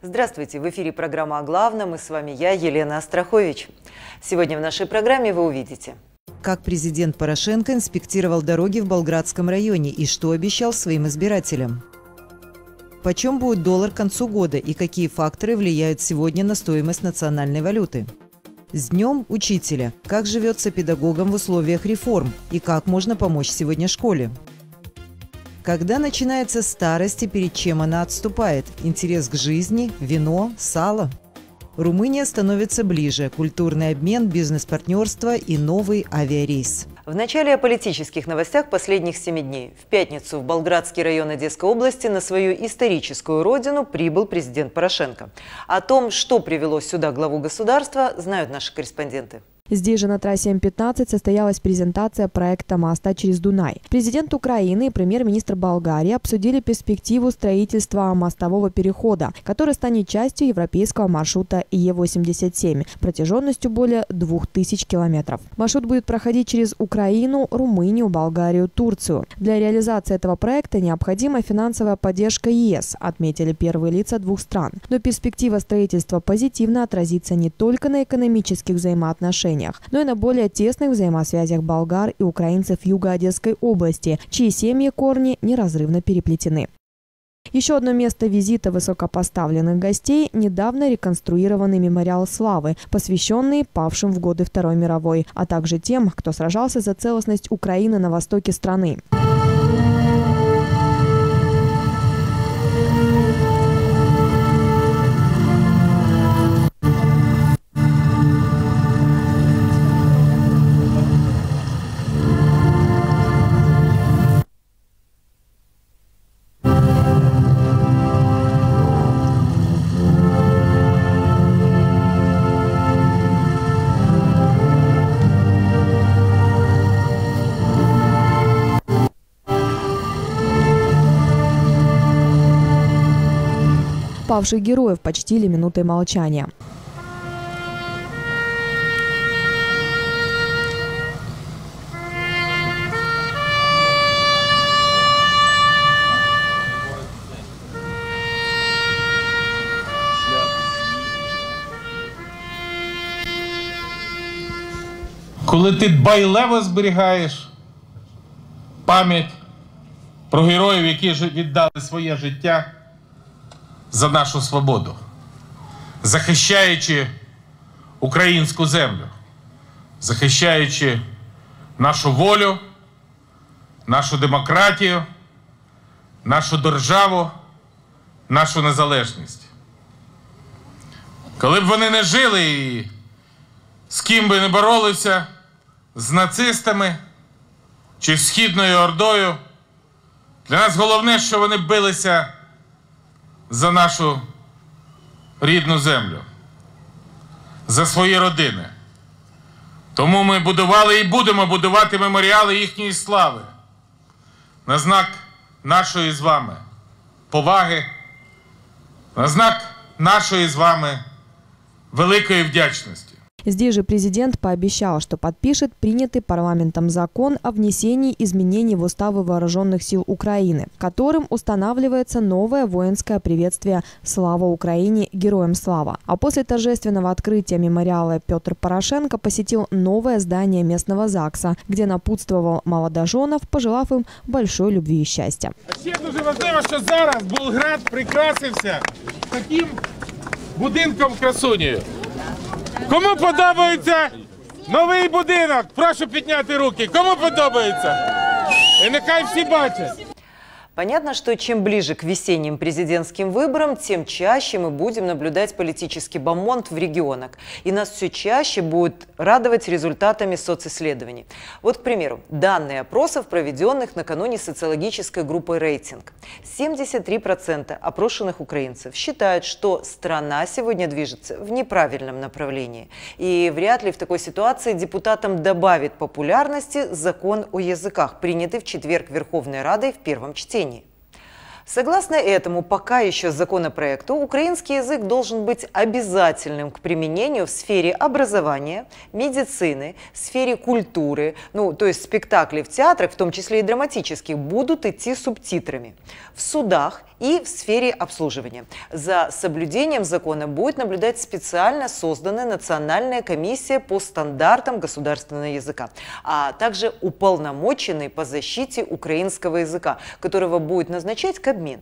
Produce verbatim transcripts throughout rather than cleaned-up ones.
Здравствуйте! В эфире программа «О главном» и с вами я, Елена Астрахович. Сегодня в нашей программе вы увидите, как президент Порошенко инспектировал дороги в Болградском районе и что обещал своим избирателям. Почем будет доллар к концу года и какие факторы влияют сегодня на стоимость национальной валюты? С Днем Учителя! Как живется педагогам в условиях реформ и как можно помочь сегодня школе? Когда начинается старость и перед чем она отступает? Интерес к жизни, вино, сало? Румыния становится ближе. Культурный обмен, бизнес-партнерство и новый авиарейс. В начале о политических новостях последних семи дней. В пятницу в Болградский район Одесской области на свою историческую родину прибыл президент Порошенко. О том, что привело сюда главу государства, знают наши корреспонденты. Здесь же на трассе М пятнадцать состоялась презентация проекта моста через Дунай. Президент Украины и премьер-министр Болгарии обсудили перспективу строительства мостового перехода, который станет частью европейского маршрута Е восемьдесят семь протяженностью более двух тысяч километров. Маршрут будет проходить через Украину, Румынию, Болгарию, Турцию. Для реализации этого проекта необходима финансовая поддержка Е С, отметили первые лица двух стран. Но перспектива строительства позитивно отразится не только на экономических взаимоотношениях, но и на более тесных взаимосвязях болгар и украинцев юга Одесской области, чьи семьи корни неразрывно переплетены. Еще одно место визита высокопоставленных гостей – недавно реконструированный мемориал славы, посвященный павшим в годы Второй мировой, а также тем, кто сражался за целостность Украины на востоке страны. Павших героев почтили минутой молчания. Коли ти дбайливо зберігаєш пам'ять про героїв, які віддали своє життя за нашу свободу, захищаючи українську землю, захищаючи нашу волю, нашу демократію, нашу державу, нашу незалежність. Коли б вони не жили і з ким би не боролися, з нацистами чи Східною Ордою, для нас головне, що вони билися за нашу рідну землю, за свої родини. Тому ми будували і будемо будувати меморіали їхньої слави на знак нашої з вами поваги, на знак нашої з вами великої вдячності. Здесь же президент пообещал, что подпишет принятый парламентом закон о внесении изменений в уставы вооруженных сил Украины, которым устанавливается новое воинское приветствие «Слава Украине! Героям слава!». А после торжественного открытия мемориала Петр Порошенко посетил новое здание местного ЗАГСа, где напутствовал молодоженов, пожелав им большой любви и счастья. Еще очень важно, что сейчас Болград прикрасился таким будинком красунью. Кому подобається новий будинок? Прошу підняти руки. Кому подобається? И нехай все бачат. Понятно, что чем ближе к весенним президентским выборам, тем чаще мы будем наблюдать политический бомонд в регионах. И нас все чаще будут радовать результатами социсследований. Вот, к примеру, данные опросов, проведенных накануне социологической группой «Рейтинг». семьдесят три процента опрошенных украинцев считают, что страна сегодня движется в неправильном направлении. И вряд ли в такой ситуации депутатам добавит популярности закон о языках, принятый в четверг Верховной Радой в первом чтении. Согласно этому, пока еще законопроекту, украинский язык должен быть обязательным к применению в сфере образования, медицины, сфере культуры, ну, то есть спектакли в театрах, в том числе и драматических, будут идти субтитрами, в судах и в сфере обслуживания. За соблюдением закона будет наблюдать специально созданная Национальная комиссия по стандартам государственного языка, а также уполномоченный по защите украинского языка, которого будет назначать Кабмин.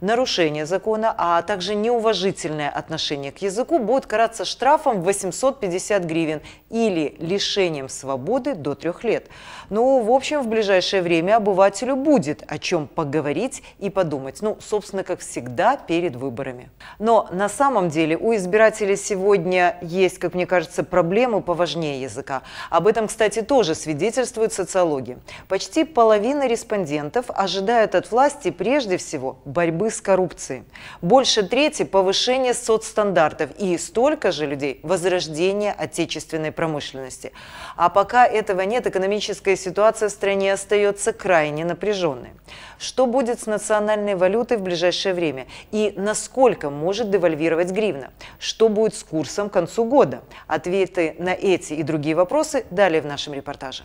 Нарушение закона, а также неуважительное отношение к языку будет караться штрафом восемьсот пятьдесят гривен или лишением свободы до трех лет. Ну, в общем, в ближайшее время обывателю будет о чем поговорить и подумать. Ну, собственно, как всегда, перед выборами. Но на самом деле у избирателей сегодня есть, как мне кажется, проблемы поважнее языка. Об этом, кстати, тоже свидетельствуют социологи. Почти половина респондентов ожидает от власти прежде всего борьбы с коррупцией. Больше трети – повышение соцстандартов и столько же людей – возрождение отечественной промышленности. А пока этого нет, экономическая ситуация в стране остается крайне напряженной. Что будет с национальной валютой в ближайшее время? И насколько может девальвировать гривна? Что будет с курсом к концу года? Ответы на эти и другие вопросы далее в нашем репортаже.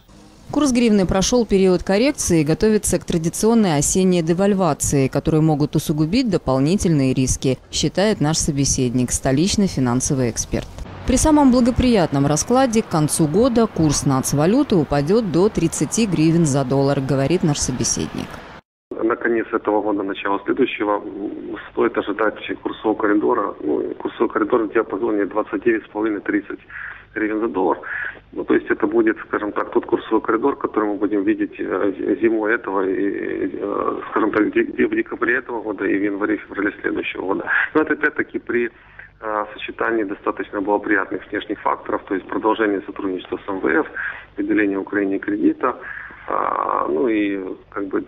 Курс гривны прошел период коррекции и готовится к традиционной осенней девальвации, которые могут усугубить дополнительные риски, считает наш собеседник, столичный финансовый эксперт. При самом благоприятном раскладе к концу года курс нацвалюты упадет до тридцати гривен за доллар, говорит наш собеседник. На конец этого года, начало следующего, стоит ожидать курсового коридора, ну, курсового коридора в диапазоне двадцать девять с половиной — тридцать гривен за доллар. Ну, то есть это будет, скажем так, тот курсовой коридор, который мы будем видеть зимой этого, и, скажем так, в декабре этого года и в январе-феврале следующего года. Но это опять-таки при сочетании достаточно благоприятных внешних факторов, то есть продолжение сотрудничества с эм вэ эф, выделение Украине кредита, ну и как бы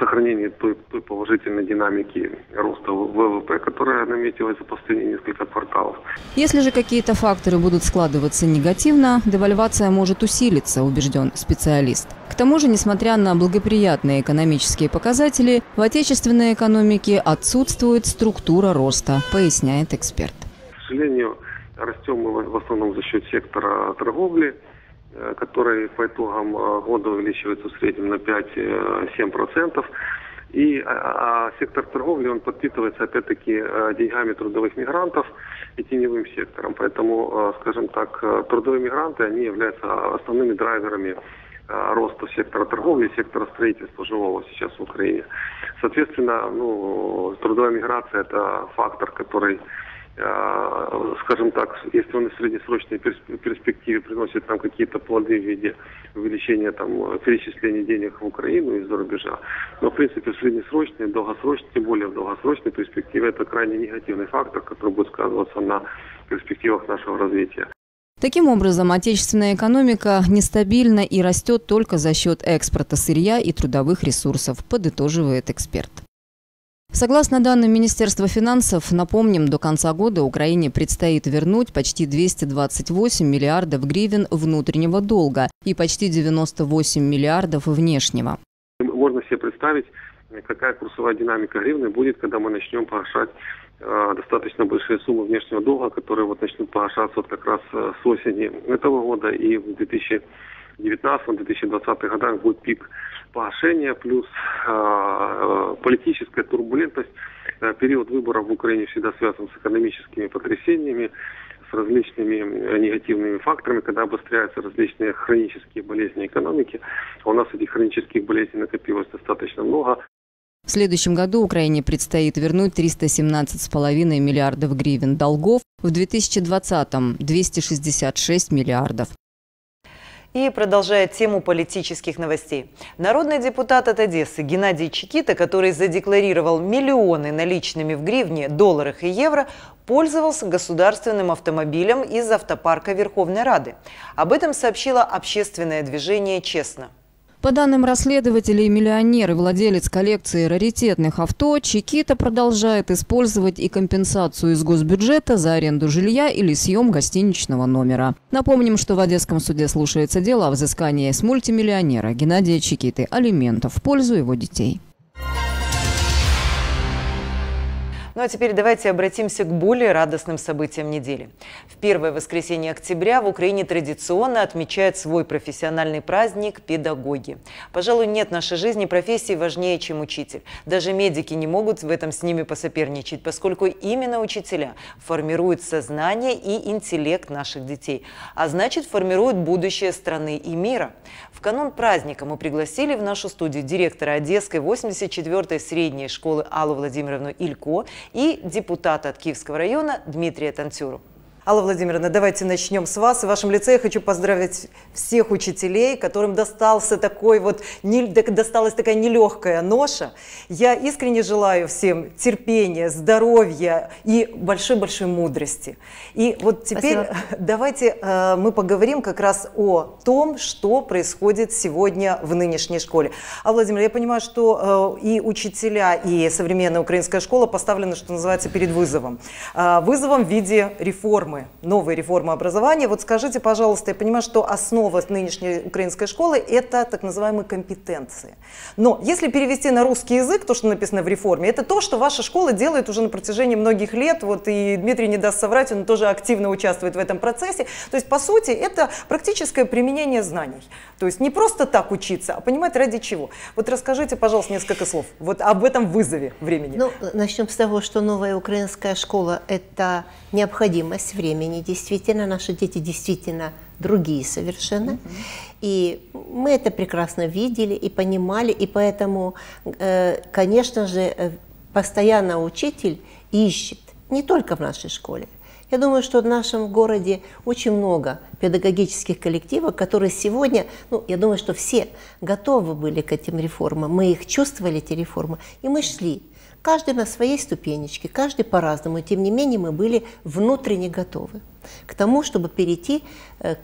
сохранение той, той положительной динамики роста вэ вэ пэ, которая наметилась за последние несколько кварталов. Если же какие-то факторы будут складываться негативно, девальвация может усилиться, убежден специалист. К тому же, несмотря на благоприятные экономические показатели, в отечественной экономике отсутствует структура роста, поясняет эксперт. К сожалению, растем мы в основном за счет сектора торговли, который по итогам года увеличивается в среднем на пять-семь процентов. И а, а сектор торговли, он подпитывается опять-таки деньгами трудовых мигрантов и теневым сектором. Поэтому, скажем так, трудовые мигранты, они являются основными драйверами роста сектора торговли, сектора строительства жилого сейчас в Украине. Соответственно, ну, трудовая миграция – это фактор, который, скажем так, если он в среднесрочной перспективе приносит нам какие-то плоды в виде увеличения там, перечисления денег в Украину из-за рубежа, но в принципе в среднесрочной, долгосрочной, тем более в долгосрочной перспективе это крайне негативный фактор, который будет сказываться на перспективах нашего развития. Таким образом, отечественная экономика нестабильна и растет только за счет экспорта сырья и трудовых ресурсов, подытоживает эксперт. Согласно данным Министерства финансов, напомним, до конца года Украине предстоит вернуть почти двести двадцать восемь миллиардов гривен внутреннего долга и почти девяносто восемь миллиардов внешнего. Можно себе представить, какая курсовая динамика гривны будет, когда мы начнем погашать достаточно большие суммы внешнего долга, которые вот начнут погашаться вот как раз с осени этого года и в две тысячи девятнадцатом — две тысячи двадцатом годах будет пик погашения, плюс э, политическая турбулентность. Период выборов в Украине всегда связан с экономическими потрясениями, с различными негативными факторами, когда обостряются различные хронические болезни экономики. У нас этих хронических болезней накопилось достаточно много. В следующем году Украине предстоит вернуть триста семнадцать с половиной миллиардов гривен долгов, в две тысячи двадцатом – двести шестьдесят шесть миллиардов. И продолжая тему политических новостей. Народный депутат от Одессы Геннадий Чикита, который задекларировал миллионы наличными в гривне, долларах и евро, пользовался государственным автомобилем из автопарка Верховной Рады. Об этом сообщило общественное движение «Честно». По данным расследователей, миллионер и владелец коллекции раритетных авто Чикита продолжает использовать и компенсацию из госбюджета за аренду жилья или съем гостиничного номера. Напомним, что в Одесском суде слушается дело о взыскании с мультимиллионера Геннадия Чикиты алиментов в пользу его детей. Ну а теперь давайте обратимся к более радостным событиям недели. В первое воскресенье октября в Украине традиционно отмечают свой профессиональный праздник педагоги. Пожалуй, нет в нашей жизни профессии важнее, чем учитель. Даже медики не могут в этом с ними посоперничать, поскольку именно учителя формируют сознание и интеллект наших детей, а значит формируют будущее страны и мира. В канун праздника мы пригласили в нашу студию директора Одесской восемьдесят четвёртой средней школы Аллу Владимировну Илько и депутата от Киевского района Дмитрия Танцюру. Алла Владимировна, давайте начнем с вас. В вашем лице я хочу поздравить всех учителей, которым достался такой вот, не, досталась такая нелегкая ноша. Я искренне желаю всем терпения, здоровья и большой-большой мудрости. И вот теперь Спасибо. давайте э, мы поговорим как раз о том, что происходит сегодня в нынешней школе. Алла Владимировна, я понимаю, что э, и учителя, и современная украинская школа поставлена, что называется, перед вызовом. Э, вызовом в виде реформы. Новые реформы образования. Вот скажите, пожалуйста, я понимаю, что основа нынешней украинской школы – это так называемые компетенции. Но если перевести на русский язык то, что написано в реформе, это то, что ваша школа делает уже на протяжении многих лет. Вот и Дмитрий не даст соврать, он тоже активно участвует в этом процессе. То есть, по сути, это практическое применение знаний. То есть не просто так учиться, а понимать ради чего. Вот расскажите, пожалуйста, несколько слов вот об этом вызове времени. Ну, начнем с того, что новая украинская школа – это необходимость времени. Времени. Действительно, наши дети действительно другие совершенно. Mm-hmm. И мы это прекрасно видели и понимали. И поэтому, конечно же, постоянно учитель ищет, не только в нашей школе. Я думаю, что в нашем городе очень много педагогических коллективов, которые сегодня, ну, я думаю, что все готовы были к этим реформам. Мы их чувствовали, эти реформы, и мы шли. Каждый на своей ступенечке, каждый по-разному. Тем не менее, мы были внутренне готовы к тому, чтобы перейти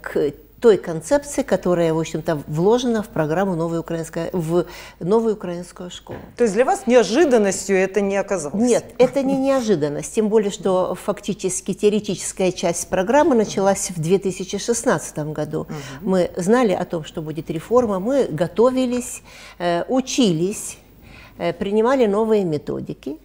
к той концепции, которая, в общем-то, вложена в программу «Новая украинская», в новую украинскую школу. То есть для вас неожиданностью это не оказалось? Нет, это не неожиданность. Тем более, что фактически теоретическая часть программы началась в две тысячи шестнадцатом году. Угу. Мы знали о том, что будет реформа, мы готовились, учились, принимали новые методики,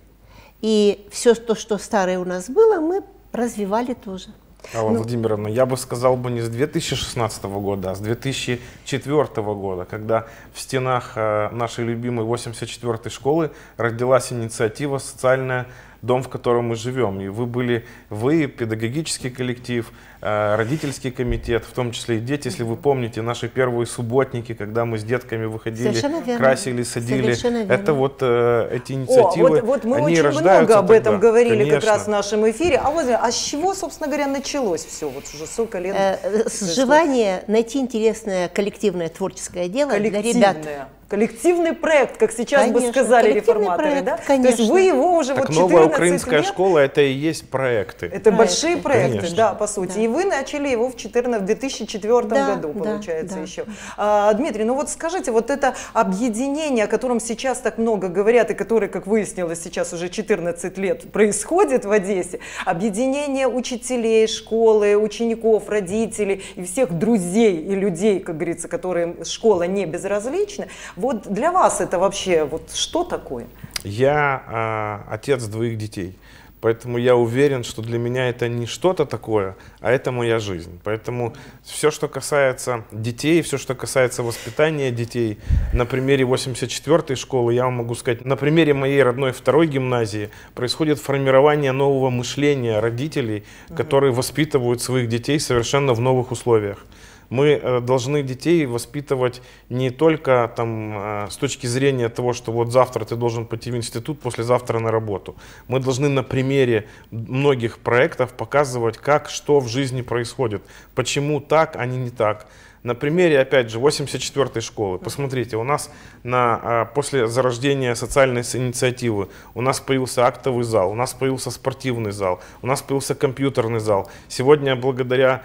и все то, что старое у нас было, мы развивали тоже. Алла ну, Владимировна, я бы сказал бы не с две тысячи шестнадцатого года, а с две тысячи четвёртого года, когда в стенах нашей любимой восемьдесят четвёртой школы родилась инициатива «Социальная дом, в котором мы живем». И вы были, вы, педагогический коллектив, родительский комитет, в том числе и дети, если вы помните, наши первые субботники, когда мы с детками выходили, красили, садили. Это вот э, эти инициативы, О, вот, вот мы они очень рождаются много об тогда. этом говорили Конечно. как раз в нашем эфире. А, вот, а с чего, собственно говоря, началось все? Вот уже сколько лет. Э, с желания найти интересное коллективное творческое дело коллективное. для ребят. Коллективный проект, как сейчас конечно, бы сказали реформаторы, проект, да? Конечно. То есть вы его уже так вот четырнадцать лет... Новая украинская школа – это и есть проекты. Это проекты. большие проекты, конечно. да, по сути. Да. И вы начали его в две тысячи четвёртом да, году, получается, да, да. еще. А, Дмитрий, ну вот скажите, вот это объединение, о котором сейчас так много говорят, и которое, как выяснилось, сейчас уже четырнадцать лет происходит в Одессе, объединение учителей, школы, учеников, родителей и всех друзей и людей, как говорится, которым школа не безразлична, вот для вас это вообще вот что такое? Я э, отец двоих детей, поэтому я уверен, что для меня это не что-то такое, а это моя жизнь. Поэтому все, что касается детей, все, что касается воспитания детей, на примере восемьдесят четвёртой школы, я вам могу сказать, на примере моей родной второй гимназии происходит формирование нового мышления родителей, Mm-hmm. которые воспитывают своих детей совершенно в новых условиях. Мы должны детей воспитывать не только там, с точки зрения того, что вот завтра ты должен пойти в институт, послезавтра на работу. Мы должны на примере многих проектов показывать, как, что в жизни происходит, почему так, а не не так. На примере, опять же, восемьдесят четвёртой школы. Посмотрите, у нас на, после зарождения социальной инициативы у нас появился актовый зал, у нас появился спортивный зал, у нас появился компьютерный зал. Сегодня, благодаря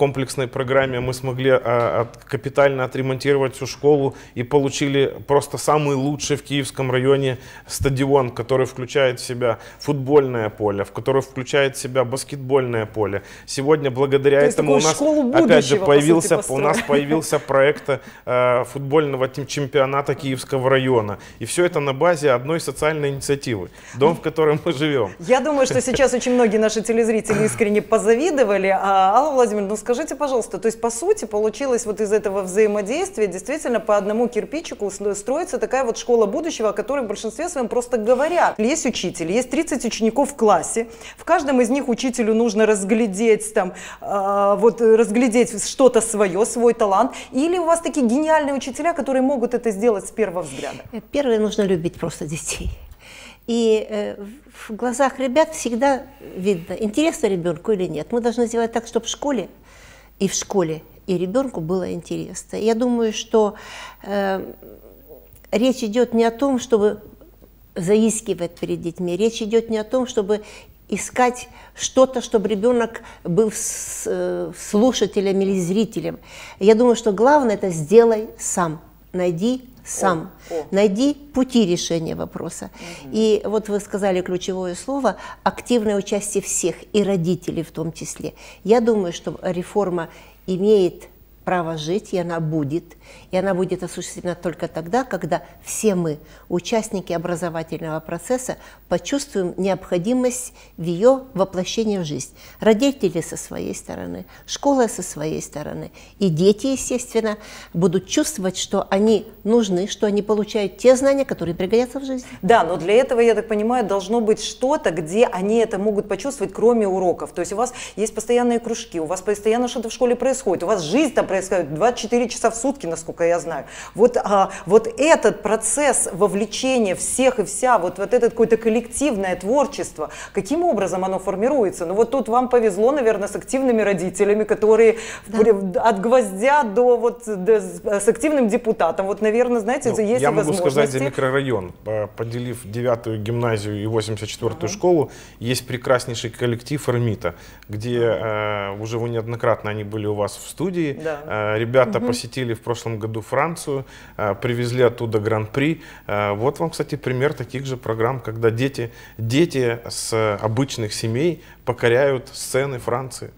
комплексной программе, мы смогли капитально отремонтировать всю школу и получили просто самый лучший в Киевском районе стадион, который включает в себя футбольное поле, в который включает в себя баскетбольное поле. Сегодня, благодаря этому, у нас, опять же, появился у нас нас появился проект э, футбольного чемпионата Киевского района. И все это на базе одной социальной инициативы. Дом, в котором мы живем. Я думаю, что сейчас очень многие наши телезрители искренне позавидовали. А, Алла Владимировна, ну скажите, пожалуйста, то есть по сути получилось вот из этого взаимодействия действительно по одному кирпичику строится такая вот школа будущего, о которой в большинстве своем просто говорят. Есть учитель, есть тридцать учеников в классе, в каждом из них учителю нужно разглядеть там, э, вот разглядеть что-то свое, свой талант, или у вас такие гениальные учителя, которые могут это сделать с первого взгляда? Первое, нужно любить просто детей. И э, в глазах ребят всегда видно, интересно ребенку или нет. Мы должны сделать так, чтобы в школе и в школе и ребенку было интересно. Я думаю, что э, речь идет не о том, чтобы заискивать перед детьми, речь идет не о том, чтобы искать что-то, чтобы ребенок был с, э, слушателем или зрителем. Я думаю, что главное – это сделай сам, найди сам, о, о. найди пути решения вопроса. Угу. И вот вы сказали ключевое слово – активное участие всех, и родителей в том числе. Я думаю, что реформа имеет право жить, и она будет. И она будет осуществлена только тогда, когда все мы, участники образовательного процесса, почувствуем необходимость в ее воплощении в жизнь. Родители со своей стороны, школа со своей стороны. И дети, естественно, будут чувствовать, что они нужны, что они получают те знания, которые пригодятся в жизни. Да, но для этого, я так понимаю, должно быть что-то, где они это могут почувствовать, кроме уроков. То есть у вас есть постоянные кружки, у вас постоянно что-то в школе происходит, у вас жизнь там происходит двадцать четыре часа в сутки, насколько я знаю. Вот, а, вот этот процесс вовлечения всех и вся, вот, вот это какое-то коллективное творчество, каким образом оно формируется? Ну вот тут вам повезло, наверное, с активными родителями, которые да. от гвоздя до, вот, до, с активным депутатом. Вот, наверное, знаете, ну, есть я и возможности. Я могу сказать за микрорайон. Поделив девятую гимназию и восемьдесят четвёртую ага. школу, есть прекраснейший коллектив «Эрмита», где э, уже вы неоднократно они были у вас в студии. Да. Э, ребята угу. посетили в прошлом В прошлом году Францию, привезли оттуда гран-при. Вот вам, кстати, пример таких же программ, когда дети, дети с обычных семей покоряют сцены Франции.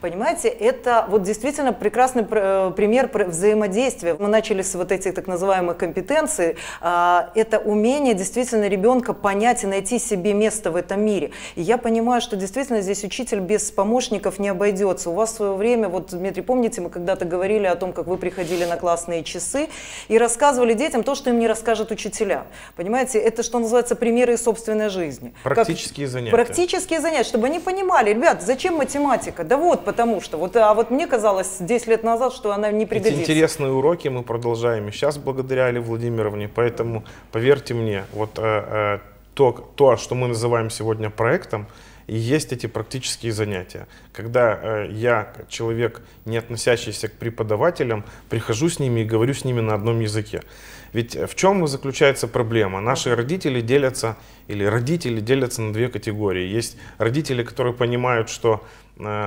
Понимаете, это вот действительно прекрасный пример взаимодействия. Мы начали с вот этих так называемых компетенций. Это умение действительно ребенка понять и найти себе место в этом мире. И я понимаю, что действительно здесь учитель без помощников не обойдется. У вас в свое время, вот, Дмитрий, помните, мы когда-то говорили о том, как вы приходили на классные часы и рассказывали детям то, что им не расскажут учителя. Понимаете, это, что называется, примеры из собственной жизни. Практические как... занятия. Практические занятия, чтобы они понимали, ребят, зачем математика? Да вот, потому что. Вот, а вот мне казалось десять лет назад, что она не пригодится. Эти интересные уроки мы продолжаем и сейчас благодаря Алле Владимировне. Поэтому, поверьте мне, вот э, э, то, то, что мы называем сегодня проектом, и есть эти практические занятия. Когда э, я, человек, не относящийся к преподавателям, прихожу с ними и говорю с ними на одном языке. Ведь в чем заключается проблема? Наши родители делятся, или родители делятся на две категории. Есть родители, которые понимают, что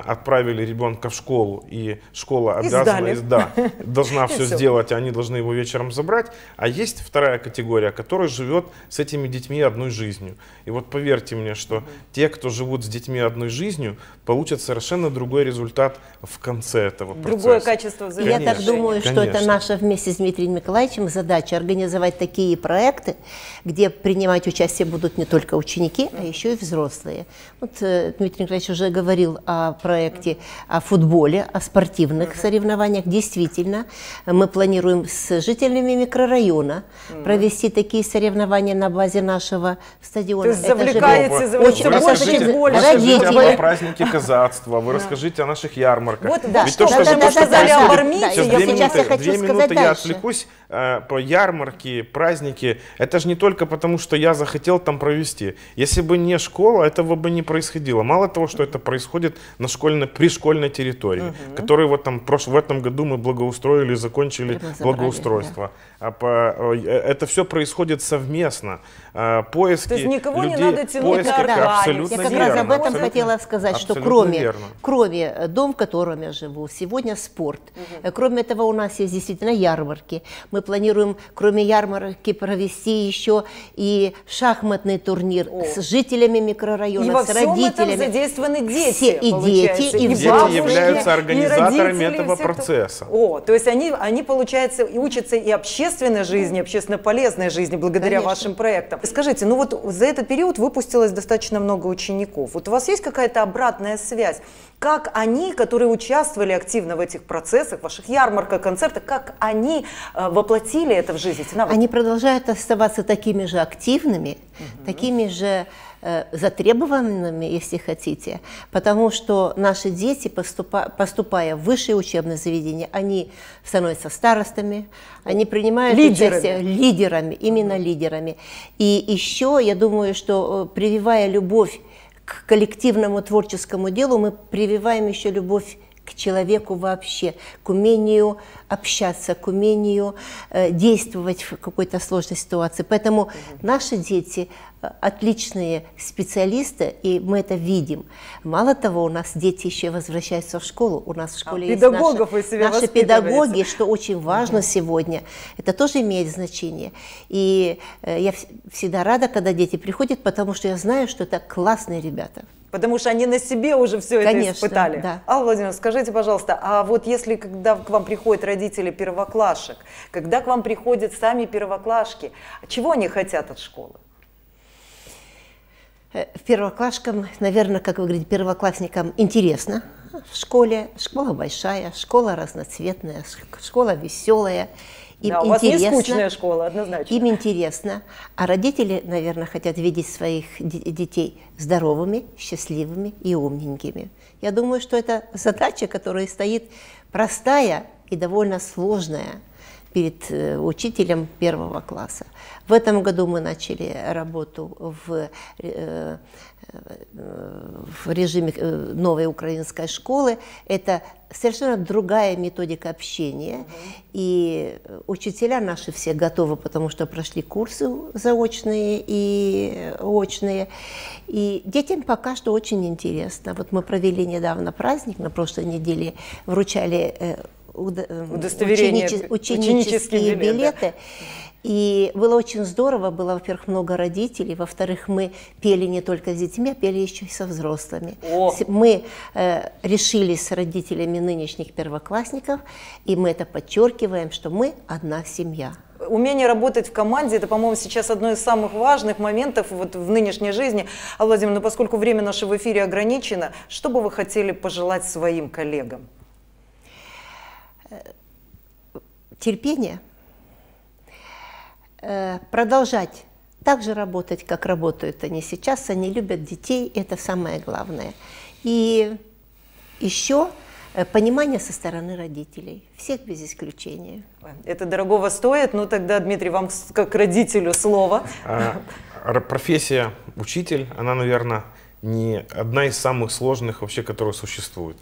отправили ребенка в школу, и школа обязана, и да, должна все сделать, и они должны его вечером забрать. А есть вторая категория, которая живет с этими детьми одной жизнью. И вот поверьте мне, что те, кто живут с детьми одной жизнью, получат совершенно другой результат в конце этого процесса. Другое качество взаимодействия. Я так думаю, что это наша вместе с Дмитрием Николаевичем задача — организовать такие проекты, где принимать участие будут не только ученики, а еще и взрослые. Вот Дмитрий Николаевич уже говорил о О проекте, о футболе, о спортивных соревнованиях. Действительно, мы планируем с жителями микрорайона провести такие соревнования на базе нашего стадиона. То есть завлекаете, завлекаете больше. О празднике казацтва, вы расскажите о наших ярмарках. Вот, да, что сказали об Армите. Сейчас я хочу сказать, я отвлекусь по ярмарке, праздники. Это же не только потому, что я захотел там провести. Если бы не школа, этого бы не происходило. Мало того, что это происходит на школьной, пришкольной территории, угу. которую вот там в этом году мы благоустроили, закончили благоустройство. Да. Это все происходит совместно. Поиски То есть никого людей, не надо тянуть на армию. Я как верно, раз об этом абсолютно, хотела сказать, что кроме, кроме дом, в котором я живу, сегодня спорт. Угу. Кроме этого у нас есть действительно ярмарки. Мы планируем кроме ярмарки провести еще и шахматный турнир О. с жителями микрорайона, и с во всем родителями. Этом задействованы дети, все, и дети, и, и дети бабушки, являются организаторами и родители, этого процесса. Это... О, то есть они, они, получается, и учатся и общественной жизни, и общественно полезной жизни благодаря Конечно. Вашим проектам. Скажите, ну вот за этот период выпустилось достаточно много учеников. Вот у вас есть какая-то обратная связь? Как они, которые участвовали активно в этих процессах, ваших ярмарках, концертах, как они воплотили это в жизнь? Они продолжают оставаться такими же активными, угу. такими же э, затребованными, если хотите, потому что наши дети, поступа, поступая в высшие учебные заведения, они становятся старостами, они принимают лидерами. Участие лидерами, именно угу. лидерами. И еще, я думаю, что прививая любовь к коллективному творческому делу, мы прививаем еще любовь к человеку вообще, к умению общаться, к умению э, действовать в какой-то сложной ситуации. Поэтому Mm-hmm. наши дети отличные специалисты, и мы это видим. Мало того, у нас дети еще возвращаются в школу. У нас в школе а, есть педагогов наши, наши педагоги, что очень важно mm-hmm. сегодня. Это тоже имеет значение. И э, я всегда рада, когда дети приходят, потому что я знаю, что это классные ребята. Потому что они на себе уже все Конечно, это испытали. Да. Алла Владимировна, скажите, пожалуйста, а вот если когда к вам приходят родители первоклашек, когда к вам приходят сами первоклашки, чего они хотят от школы? Первоклашкам, наверное, как вы говорите, первоклассникам интересно в школе. Школа большая, школа разноцветная, школа веселая. Им да, у вас не скучная школа, однозначно. Им интересно. А родители, наверное, хотят видеть своих детей здоровыми, счастливыми и умненькими. Я думаю, что это задача, которая стоит простая и довольно сложная перед учителем первого класса. В этом году мы начали работу в, в режиме новой украинской школы. Это совершенно другая методика общения. Mm-hmm. И учителя наши все готовы, потому что прошли курсы заочные и очные. И детям пока что очень интересно. Вот мы провели недавно праздник, на прошлой неделе вручали удостоверение, учениче, ученические, ученические билеты, билеты. Да. И было очень здорово, было, во-первых, много родителей, во-вторых, мы пели не только с детьми, а пели еще и со взрослыми. О! Мы э, решили с родителями нынешних первоклассников, и мы это подчеркиваем, что мы одна семья. Умение работать в команде, это, по-моему, сейчас одно из самых важных моментов вот в нынешней жизни. Алла Владимировна, поскольку время наше в эфире ограничено, что бы вы хотели пожелать своим коллегам? Терпение, продолжать так же работать, как работают они сейчас, они любят детей, это самое главное. И еще понимание со стороны родителей, всех без исключения. Это дорогого стоит, но тогда, Дмитрий, вам как родителю слово. Профессия учитель, она, наверное, не одна из самых сложных вообще, которые существуют.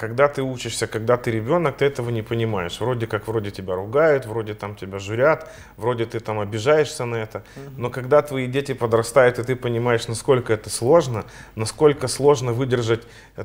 Когда ты учишься, когда ты ребенок, ты этого не понимаешь. Вроде как, вроде тебя ругают, вроде там тебя журят, вроде ты там обижаешься на это. Но когда твои дети подрастают, и ты понимаешь, насколько это сложно, насколько сложно выдержать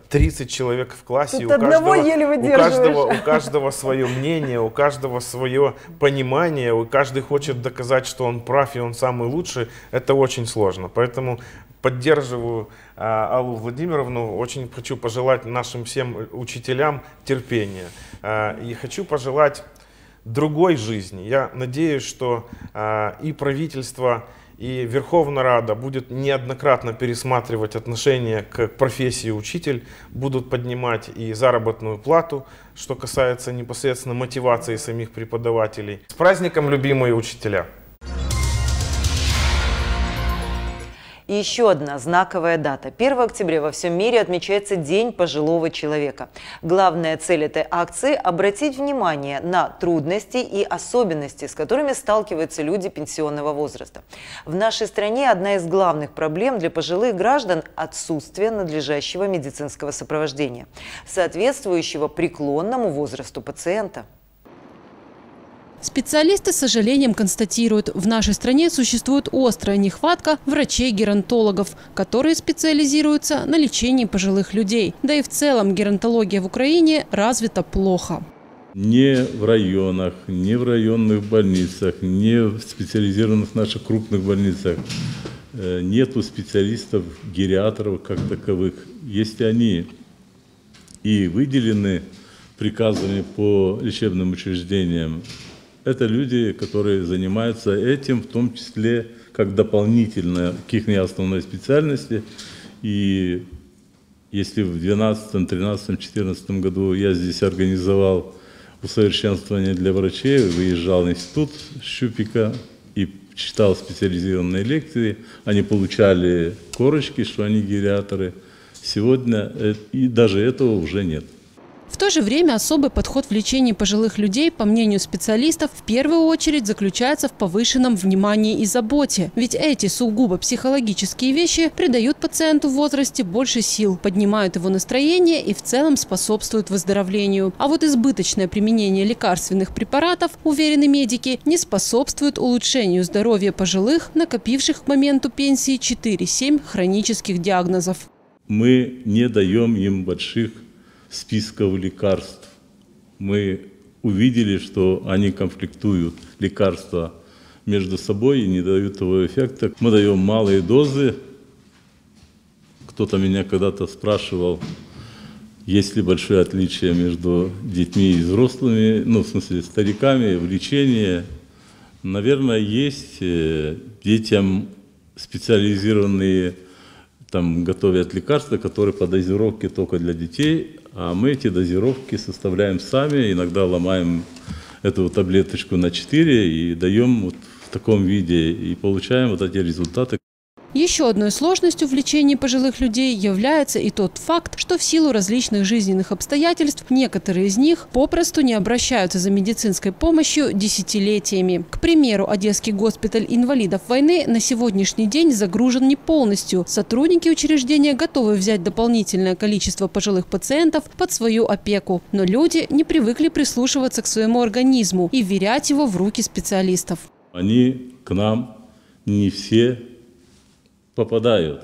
тридцать человек в классе, и у каждого, у, каждого, у каждого свое мнение, у каждого свое понимание, у каждый хочет доказать, что он прав и он самый лучший, это очень сложно. Поэтому поддерживаю а, Аллу Владимировну, очень хочу пожелать нашим всем учителям терпения. А, и хочу пожелать другой жизни. Я надеюсь, что а, и правительство, и Верховная Рада будет неоднократно пересматривать отношение к профессии учитель, будут поднимать и заработную плату, что касается непосредственно мотивации самих преподавателей. С праздником, любимые учителя! И еще одна знаковая дата. первое октября во всем мире отмечается День пожилого человека. Главная цель этой акции – обратить внимание на трудности и особенности, с которыми сталкиваются люди пенсионного возраста. В нашей стране одна из главных проблем для пожилых граждан – отсутствие надлежащего медицинского сопровождения, соответствующего преклонному возрасту пациента. Специалисты с сожалением констатируют, в нашей стране существует острая нехватка врачей-геронтологов, которые специализируются на лечении пожилых людей. Да и в целом геронтология в Украине развита плохо. Ни в районах, ни в районных больницах, ни в специализированных наших крупных больницах нету специалистов, гериатров как таковых. Если они и выделены приказами по лечебным учреждениям, это люди, которые занимаются этим, в том числе как дополнительно к их основной специальности. И если в двенадцатом, тринадцатом, четырнадцатом году я здесь организовал усовершенствование для врачей, выезжал в институт Щупика и читал специализированные лекции, они получали корочки, что они гериаторы. Сегодня и даже этого уже нет. В то же время особый подход в лечении пожилых людей, по мнению специалистов, в первую очередь заключается в повышенном внимании и заботе. Ведь эти сугубо психологические вещи придают пациенту в возрасте больше сил, поднимают его настроение и в целом способствуют выздоровлению. А вот избыточное применение лекарственных препаратов, уверены медики, не способствует улучшению здоровья пожилых, накопивших к моменту пенсии четыре-семь хронических диагнозов. Мы не даем им больших списков лекарств. Мы увидели, что они конфликтуют, лекарства между собой, и не дают того эффекта. Мы даем малые дозы. Кто-то меня когда-то спрашивал, есть ли большое отличие между детьми и взрослыми, ну, в смысле, стариками, в лечении. Наверное, есть. Детям специализированные там готовят лекарства, которые по дозировке только для детей, а мы эти дозировки составляем сами, иногда ломаем эту таблеточку на четыре и даем вот в таком виде, и получаем вот эти результаты. Еще одной сложностью в лечении пожилых людей является и тот факт, что в силу различных жизненных обстоятельств некоторые из них попросту не обращаются за медицинской помощью десятилетиями. К примеру, Одесский госпиталь инвалидов войны на сегодняшний день загружен не полностью. Сотрудники учреждения готовы взять дополнительное количество пожилых пациентов под свою опеку. Но люди не привыкли прислушиваться к своему организму и вверять его в руки специалистов. Они к нам не все попадают.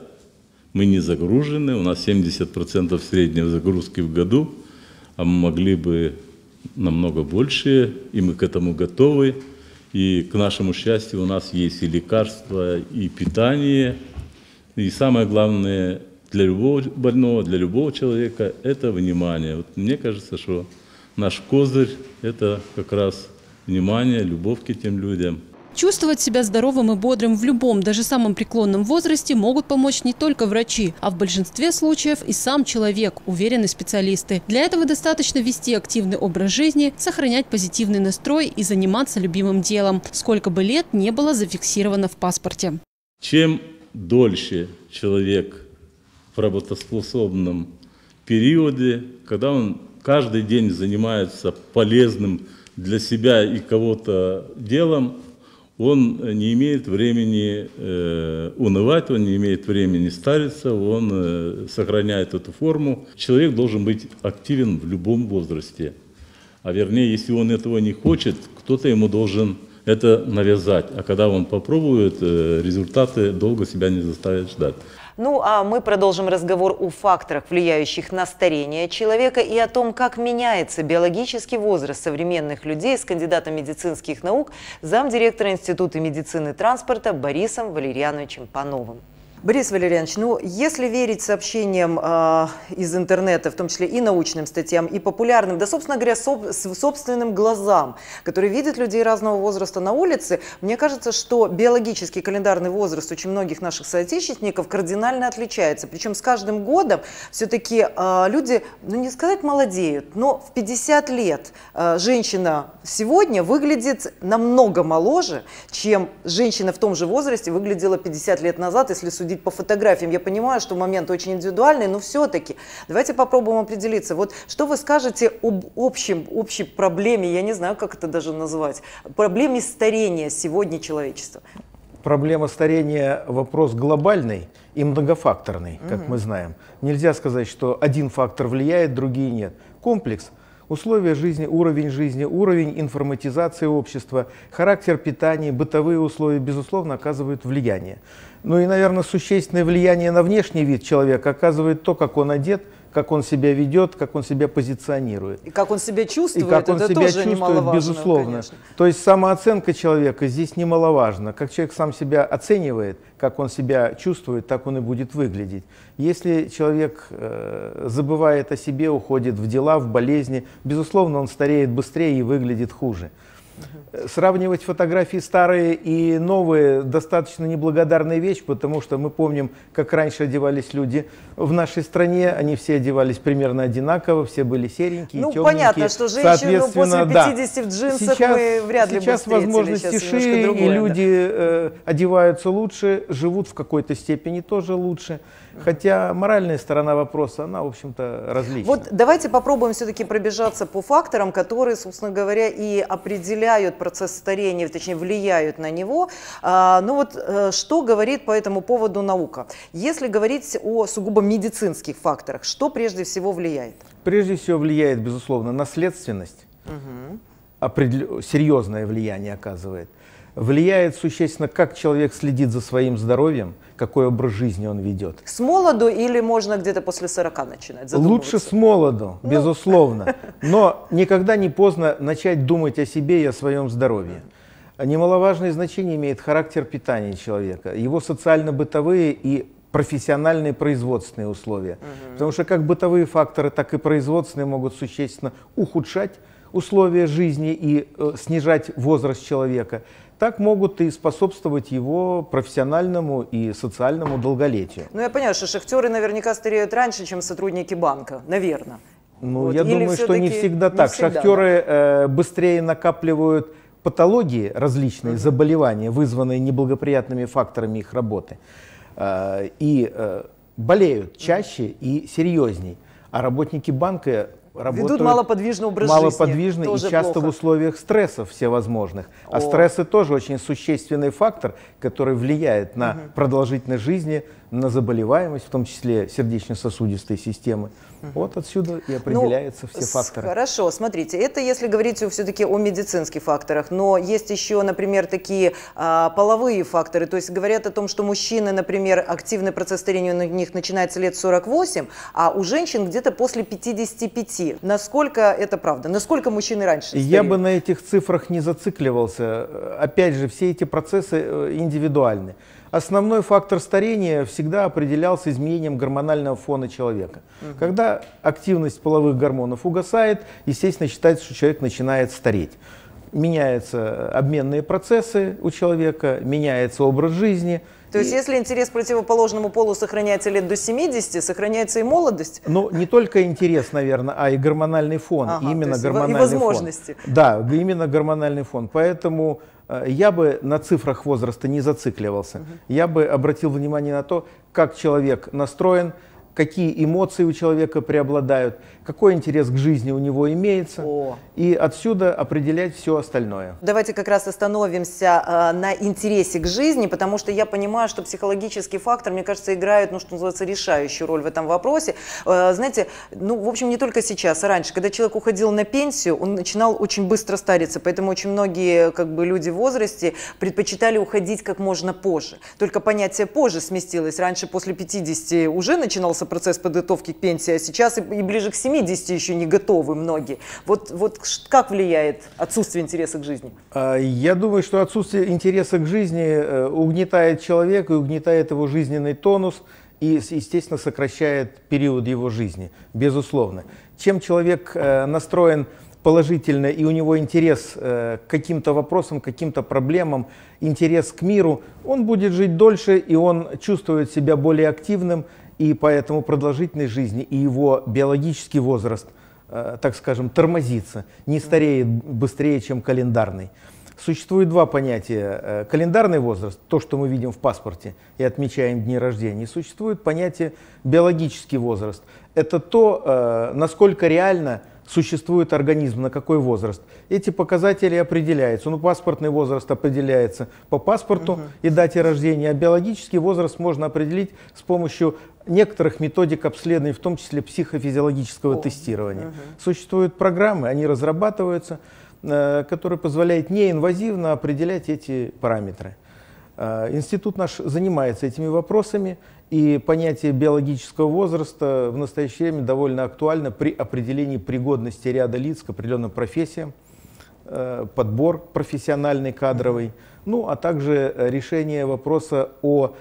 Мы не загружены, у нас семьдесят процентов средней загрузки в году, а мы могли бы намного больше, и мы к этому готовы. И к нашему счастью у нас есть и лекарства, и питание. И самое главное для любого больного, для любого человека – это внимание. Вот мне кажется, что наш козырь – это как раз внимание, любовь к этим людям. Чувствовать себя здоровым и бодрым в любом, даже самом преклонном возрасте могут помочь не только врачи, а в большинстве случаев и сам человек, уверены специалисты. Для этого достаточно вести активный образ жизни, сохранять позитивный настрой и заниматься любимым делом, сколько бы лет не было зафиксировано в паспорте. Чем дольше человек в работоспособном периоде, когда он каждый день занимается полезным для себя и кого-то делом, он не имеет времени э, унывать, он не имеет времени стариться, он э, сохраняет эту форму. Человек должен быть активен в любом возрасте. А вернее, если он этого не хочет, кто-то ему должен это навязать. А когда он попробует, э, результаты долго себя не заставят ждать. Ну а мы продолжим разговор о факторах, влияющих на старение человека, и о том, как меняется биологический возраст современных людей с кандидатом медицинских наук, замдиректора Института медицины и транспорта Борисом Валерьяновичем Пановым. Борис Валерьянович, ну если верить сообщениям э, из интернета, в том числе и научным статьям, и популярным, да, собственно говоря, соб, собственным глазам, которые видят людей разного возраста на улице, мне кажется, что биологический календарный возраст очень многих наших соотечественников кардинально отличается. Причем с каждым годом все-таки э, люди, ну не сказать молодеют, но в пятьдесят лет э, женщина сегодня выглядит намного моложе, чем женщина в том же возрасте выглядела пятьдесят лет назад, если судить по фотографиям. Я понимаю, что момент очень индивидуальный, но все-таки давайте попробуем определиться. Вот что вы скажете об общем, общей проблеме, я не знаю, как это даже назвать, проблеме старения сегодня человечества? Проблема старения – вопрос глобальный и многофакторный, как мы знаем. Нельзя сказать, что один фактор влияет, другие нет. Комплекс. Условия жизни, уровень жизни, уровень информатизации общества, характер питания, бытовые условия, безусловно, оказывают влияние. Ну и, наверное, существенное влияние на внешний вид человека оказывает то, как он одет, как он себя ведет, как он себя позиционирует. И как он себя чувствует, и как он это себя тоже чувствует, немаловажно, безусловно. Конечно. То есть самооценка человека здесь немаловажна. Как человек сам себя оценивает, как он себя чувствует, так он и будет выглядеть. Если человек э, забывает о себе, уходит в дела, в болезни, безусловно, он стареет быстрее и выглядит хуже. Сравнивать фотографии старые и новые достаточно неблагодарная вещь, потому что мы помним, как раньше одевались люди в нашей стране, они все одевались примерно одинаково, все были серенькие, ну, темненькие. Ну понятно, что женщину после пятидесяти да. в джинсах сейчас, мы вряд ли бы встретили. Сейчас возможности шире, и люди да. э, одеваются лучше, живут в какой-то степени тоже лучше. Хотя моральная сторона вопроса, она, в общем-то, различна. Вот давайте попробуем все-таки пробежаться по факторам, которые, собственно говоря, и определяют процесс старения, точнее, влияют на него. А, ну вот, что говорит по этому поводу наука? Если говорить о сугубо медицинских факторах, что прежде всего влияет? Прежде всего влияет, безусловно, наследственность. Угу. Определ... Серьезное влияние оказывает. Влияет существенно, как человек следит за своим здоровьем, какой образ жизни он ведет. С молоду или можно где-то после сорока начинать? Лучше с молоду, ну. безусловно. Но никогда не поздно начать думать о себе и о своем здоровье. Немаловажное значение имеет характер питания человека, его социально-бытовые и профессиональные производственные условия. Угу. Потому что как бытовые факторы, так и производственные могут существенно ухудшать условия жизни и э, снижать возраст человека. Так могут и способствовать его профессиональному и социальному долголетию. Ну, я понимаю, что шахтеры наверняка стареют раньше, чем сотрудники банка, наверное. Ну, вот. Я Или думаю, что не всегда не так. Всегда, шахтеры да. э, быстрее накапливают патологии, различные угу. заболевания, вызванные неблагоприятными факторами их работы, э, и э, болеют чаще угу. и серьезней. А работники банка ведут малоподвижный образ малоподвижный жизни, и часто плохо. В условиях стрессов всевозможных. О. А стрессы тоже очень существенный фактор, который влияет на угу. продолжительность жизни, на заболеваемость, в том числе сердечно-сосудистой системы. Угу. Вот отсюда и определяются ну, все факторы. Хорошо, смотрите, это если говорить все-таки о медицинских факторах, но есть еще, например, такие а, половые факторы, то есть говорят о том, что мужчины, например, активный процесс старения у них начинается лет сорок восемь, а у женщин где-то после пятидесяти пяти. Насколько это правда? Насколько мужчины раньше стареют? Я бы на этих цифрах не зацикливался. Опять же, все эти процессы индивидуальны. Основной фактор старения всегда определялся изменением гормонального фона человека. Угу. Когда активность половых гормонов угасает, естественно, считается, что человек начинает стареть. Меняются обменные процессы у человека, меняется образ жизни. То есть, и... если интерес к противоположному полу сохраняется лет до семидесяти, сохраняется и молодость? Ну, не только интерес, наверное, а и гормональный фон. Ага, именно гормональный и возможности. Фон. Да, именно гормональный фон. Поэтому э, я бы на цифрах возраста не зацикливался. Угу. Я бы обратил внимание на то, как человек настроен, какие эмоции у человека преобладают, какой интерес к жизни у него имеется, О. и отсюда определять все остальное. Давайте как раз остановимся э, на интересе к жизни, потому что я понимаю, что психологический фактор, мне кажется, играет, ну, что называется, решающую роль в этом вопросе. Э, знаете, ну, в общем, не только сейчас, а раньше, когда человек уходил на пенсию, он начинал очень быстро стариться, поэтому очень многие, как бы, люди в возрасте предпочитали уходить как можно позже. Только понятие «позже» сместилось. Раньше после пятидесяти уже начинался процесс подготовки к пенсии, а сейчас и, и ближе к семидесяти еще не готовы многие. Вот, вот как влияет отсутствие интереса к жизни? Я думаю, что отсутствие интереса к жизни угнетает человека, угнетает его жизненный тонус и, естественно, сокращает период его жизни, безусловно. Чем человек настроен положительно, и у него интерес э, к каким-то вопросам, к каким-то проблемам, интерес к миру, он будет жить дольше, и он чувствует себя более активным, и поэтому продолжительность жизни и его биологический возраст, э, так скажем, тормозится, не стареет быстрее, чем календарный. Существует два понятия. Календарный возраст, то, что мы видим в паспорте и отмечаем дни рождения, и существует понятие биологический возраст. Это то, э, насколько реально существует организм, на какой возраст. Эти показатели определяются. Ну, паспортный возраст определяется по паспорту угу. и дате рождения, а биологический возраст можно определить с помощью некоторых методик обследований, в том числе психофизиологического О. тестирования. Угу. Существуют программы, они разрабатываются, которые позволяют неинвазивно определять эти параметры. Институт наш занимается этими вопросами, и понятие биологического возраста в настоящее время довольно актуально при определении пригодности ряда лиц к определенным профессиям, подбор профессиональный, кадровый, ну а также решение вопроса о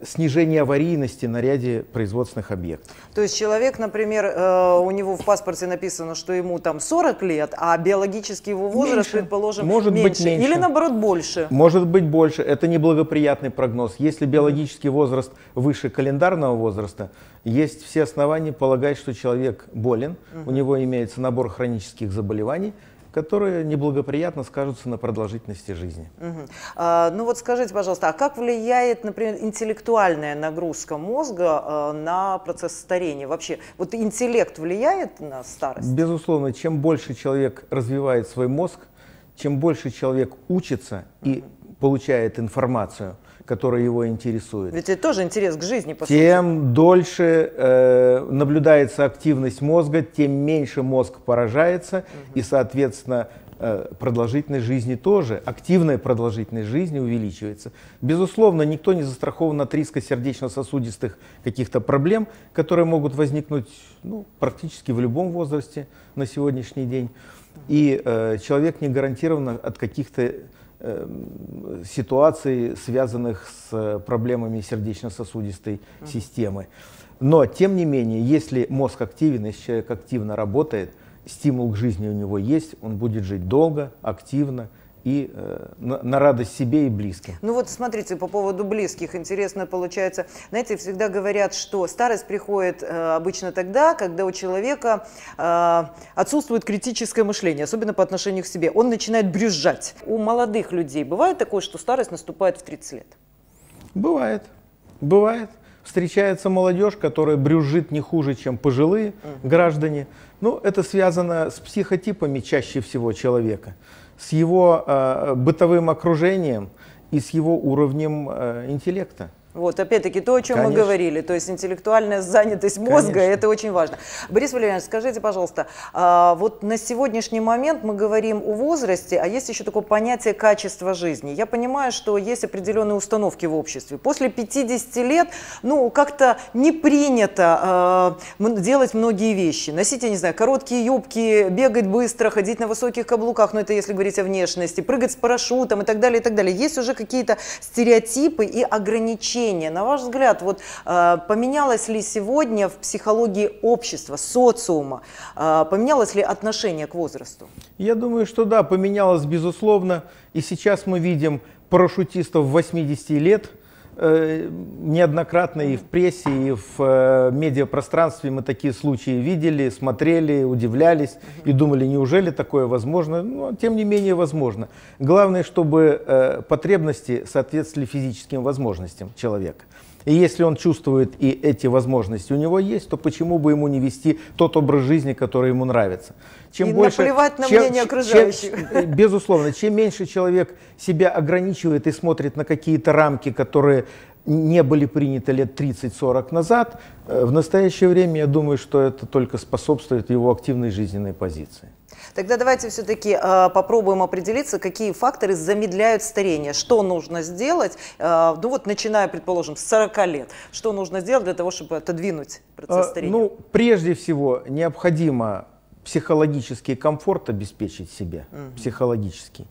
снижение аварийности на ряде производственных объектов. То есть человек, например, э, у него в паспорте написано, что ему там сорок лет, а биологически его возраст, меньше. предположим, Может меньше. быть меньше. Или наоборот больше. Может быть больше. Это неблагоприятный прогноз. Если биологический возраст выше календарного возраста, есть все основания полагать, что человек болен, угу. у него имеется набор хронических заболеваний, которые неблагоприятно скажутся на продолжительности жизни. Угу. А, ну вот скажите, пожалуйста, а как влияет, например, интеллектуальная нагрузка мозга а, на процесс старения? Вообще, вот интеллект влияет на старость? Безусловно, чем больше человек развивает свой мозг, чем больше человек учится и угу. получает информацию, которая его интересует. Ведь это тоже интерес к жизни, по сути. Тем дольше э, наблюдается активность мозга, тем меньше мозг поражается, угу. и, соответственно, э, продолжительность жизни тоже, активная продолжительность жизни увеличивается. Безусловно, никто не застрахован от риска сердечно-сосудистых каких-то проблем, которые могут возникнуть ну, практически в любом возрасте на сегодняшний день. И э, человек не гарантирован от каких-то ситуаций, связанных с проблемами сердечно-сосудистой Mm-hmm. системы. Но, тем не менее, если мозг активен, если человек активно работает, стимул к жизни у него есть, он будет жить долго, активно, и э, на, на радость себе и близким. Ну вот смотрите, по поводу близких, интересно получается, знаете, всегда говорят, что старость приходит э, обычно тогда, когда у человека э, отсутствует критическое мышление, особенно по отношению к себе, он начинает брюзжать. У молодых людей бывает такое, что старость наступает в тридцать лет? Бывает, бывает. Встречается молодежь, которая брюзжит не хуже, чем пожилые Mm-hmm. граждане. Ну, это связано с психотипами чаще всего человека, с его э, бытовым окружением и с его уровнем э, интеллекта. Вот, опять-таки, то, о чем Конечно. мы говорили, то есть интеллектуальная занятость мозга, Конечно. это очень важно. Борис Валерьянович, скажите, пожалуйста, вот на сегодняшний момент мы говорим о возрасте, а есть еще такое понятие качества жизни. Я понимаю, что есть определенные установки в обществе. После пятидесяти лет, ну, как-то не принято э, делать многие вещи. Носить, я не знаю, короткие юбки, бегать быстро, ходить на высоких каблуках, ну, это если говорить о внешности, прыгать с парашютом и так далее, и так далее. Есть уже какие-то стереотипы и ограничения. На ваш взгляд, вот, поменялось ли сегодня в психологии общества, социума, поменялось ли отношение к возрасту? Я думаю, что да, поменялось безусловно. И сейчас мы видим парашютистов восьмидесяти лет, неоднократно и в прессе, и в медиапространстве мы такие случаи видели, смотрели, удивлялись и думали, неужели такое возможно? Но, тем не менее, возможно. Главное, чтобы потребности соответствовали физическим возможностям человека. И если он чувствует, и эти возможности у него есть, то почему бы ему не вести тот образ жизни, который ему нравится? Чем и больше, наплевать на чем, мнение окружающих. Чем, безусловно, чем меньше человек себя ограничивает и смотрит на какие-то рамки, которые не были приняты лет тридцать-сорок назад, в настоящее время я думаю, что это только способствует его активной жизненной позиции. Тогда давайте все-таки э, попробуем определиться, какие факторы замедляют старение. Что нужно сделать, э, ну вот начиная, предположим, с сорока лет, что нужно сделать для того, чтобы отодвинуть процесс э, старения? Ну, прежде всего, необходимо психологический комфорт обеспечить себе, угу. психологический.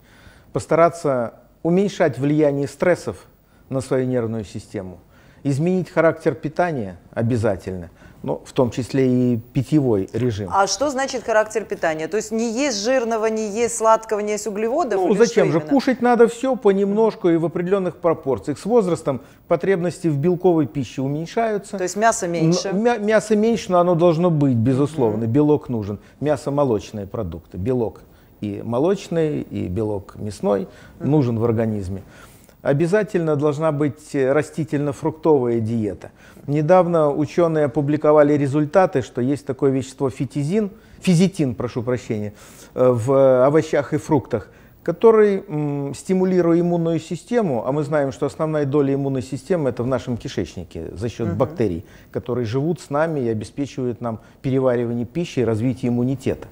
Постараться уменьшать влияние стрессов на свою нервную систему. Изменить характер питания обязательно, ну, в том числе и питьевой режим. А что значит характер питания? То есть не есть жирного, не есть сладкого, не есть углеводов? Ну, зачем же? Именно? Кушать надо все понемножку и в определенных пропорциях. С возрастом потребности в белковой пище уменьшаются. То есть мясо меньше? Мя мясо меньше, но оно должно быть, безусловно. Mm-hmm. Белок нужен. Мясо, молочные продукты. Белок и молочный, и белок мясной mm-hmm. нужен в организме. Обязательно должна быть растительно-фруктовая диета. Недавно ученые опубликовали результаты, что есть такое вещество фитизин, физитин, прошу прощения, в овощах и фруктах, который м, стимулирует иммунную систему, а мы знаем, что основная доля иммунной системы это в нашем кишечнике за счет [S2] Uh-huh. [S1] Бактерий, которые живут с нами и обеспечивают нам переваривание пищи и развитие иммунитета.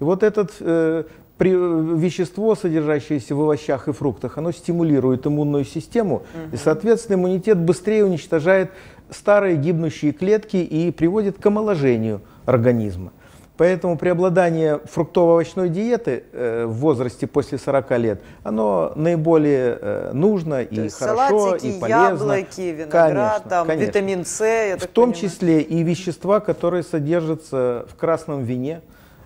И вот этот э, вещество, содержащееся в овощах и фруктах, оно стимулирует иммунную систему, угу. и, соответственно, иммунитет быстрее уничтожает старые гибнущие клетки и приводит к омоложению организма. Поэтому преобладание фруктово-овощной диеты в возрасте после сорок лет, оно наиболее нужно и хорошо, и полезно. Яблоки, виноград, там, витамин С. В том числе и вещества, которые содержатся в красном вине,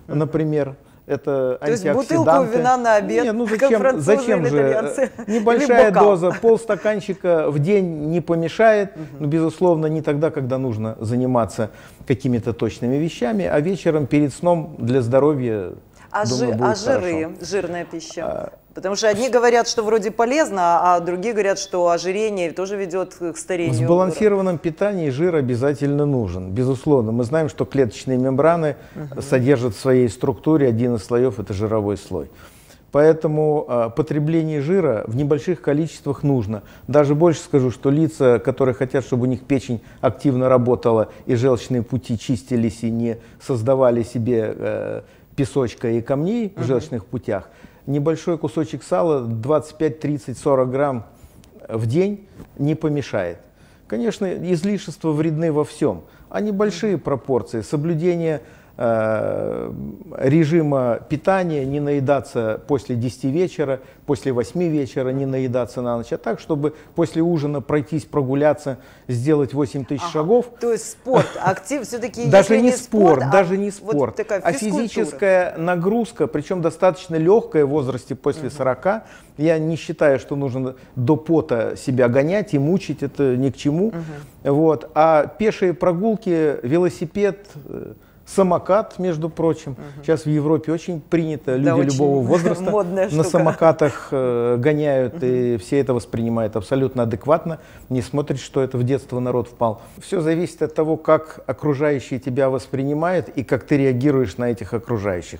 например. Это антиоксиданты. То есть бутылку вина на обед, не, ну зачем, зачем же, итальянцы. Небольшая доза, полстаканчика в день не помешает, угу. но, безусловно, не тогда, когда нужно заниматься какими-то точными вещами, а вечером перед сном для здоровья, а думаю, жи, будет а жиры, хорошо. Жирная пища? А, Потому что одни говорят, что вроде полезно, а другие говорят, что ожирение тоже ведет к старению. В сбалансированном питании жир обязательно нужен. Безусловно, мы знаем, что клеточные мембраны угу. содержат в своей структуре один из слоев – это жировой слой. Поэтому а, потребление жира в небольших количествах нужно. Даже больше скажу, что лица, которые хотят, чтобы у них печень активно работала и желчные пути чистились и не создавали себе э, песочка и камней угу. в желчных путях, небольшой кусочек сала, двадцать пять, тридцать, сорок грамм в день, не помешает. Конечно, излишества вредны во всем, а небольшие пропорции, соблюдение э, режима питания, не наедаться после десяти вечера, после восьми вечера, не наедаться на ночь, а так, чтобы после ужина пройтись, прогуляться, сделать восемь тысяч ага. шагов. То есть спорт, актив все-таки даже не спорт, а даже не спорт, вот а физическая нагрузка, причем достаточно легкая в возрасте после угу. сорока. Я не считаю, что нужно до пота себя гонять и мучить, это ни к чему. Угу. Вот. А пешие прогулки, велосипед, самокат, между прочим. Угу. Сейчас в Европе очень принято, люди да, очень любого возраста на самокатах э, гоняют, угу. и все это воспринимают абсолютно адекватно, не смотрят, что это в детство народ впал. Все зависит от того, как окружающие тебя воспринимают и как ты реагируешь на этих окружающих.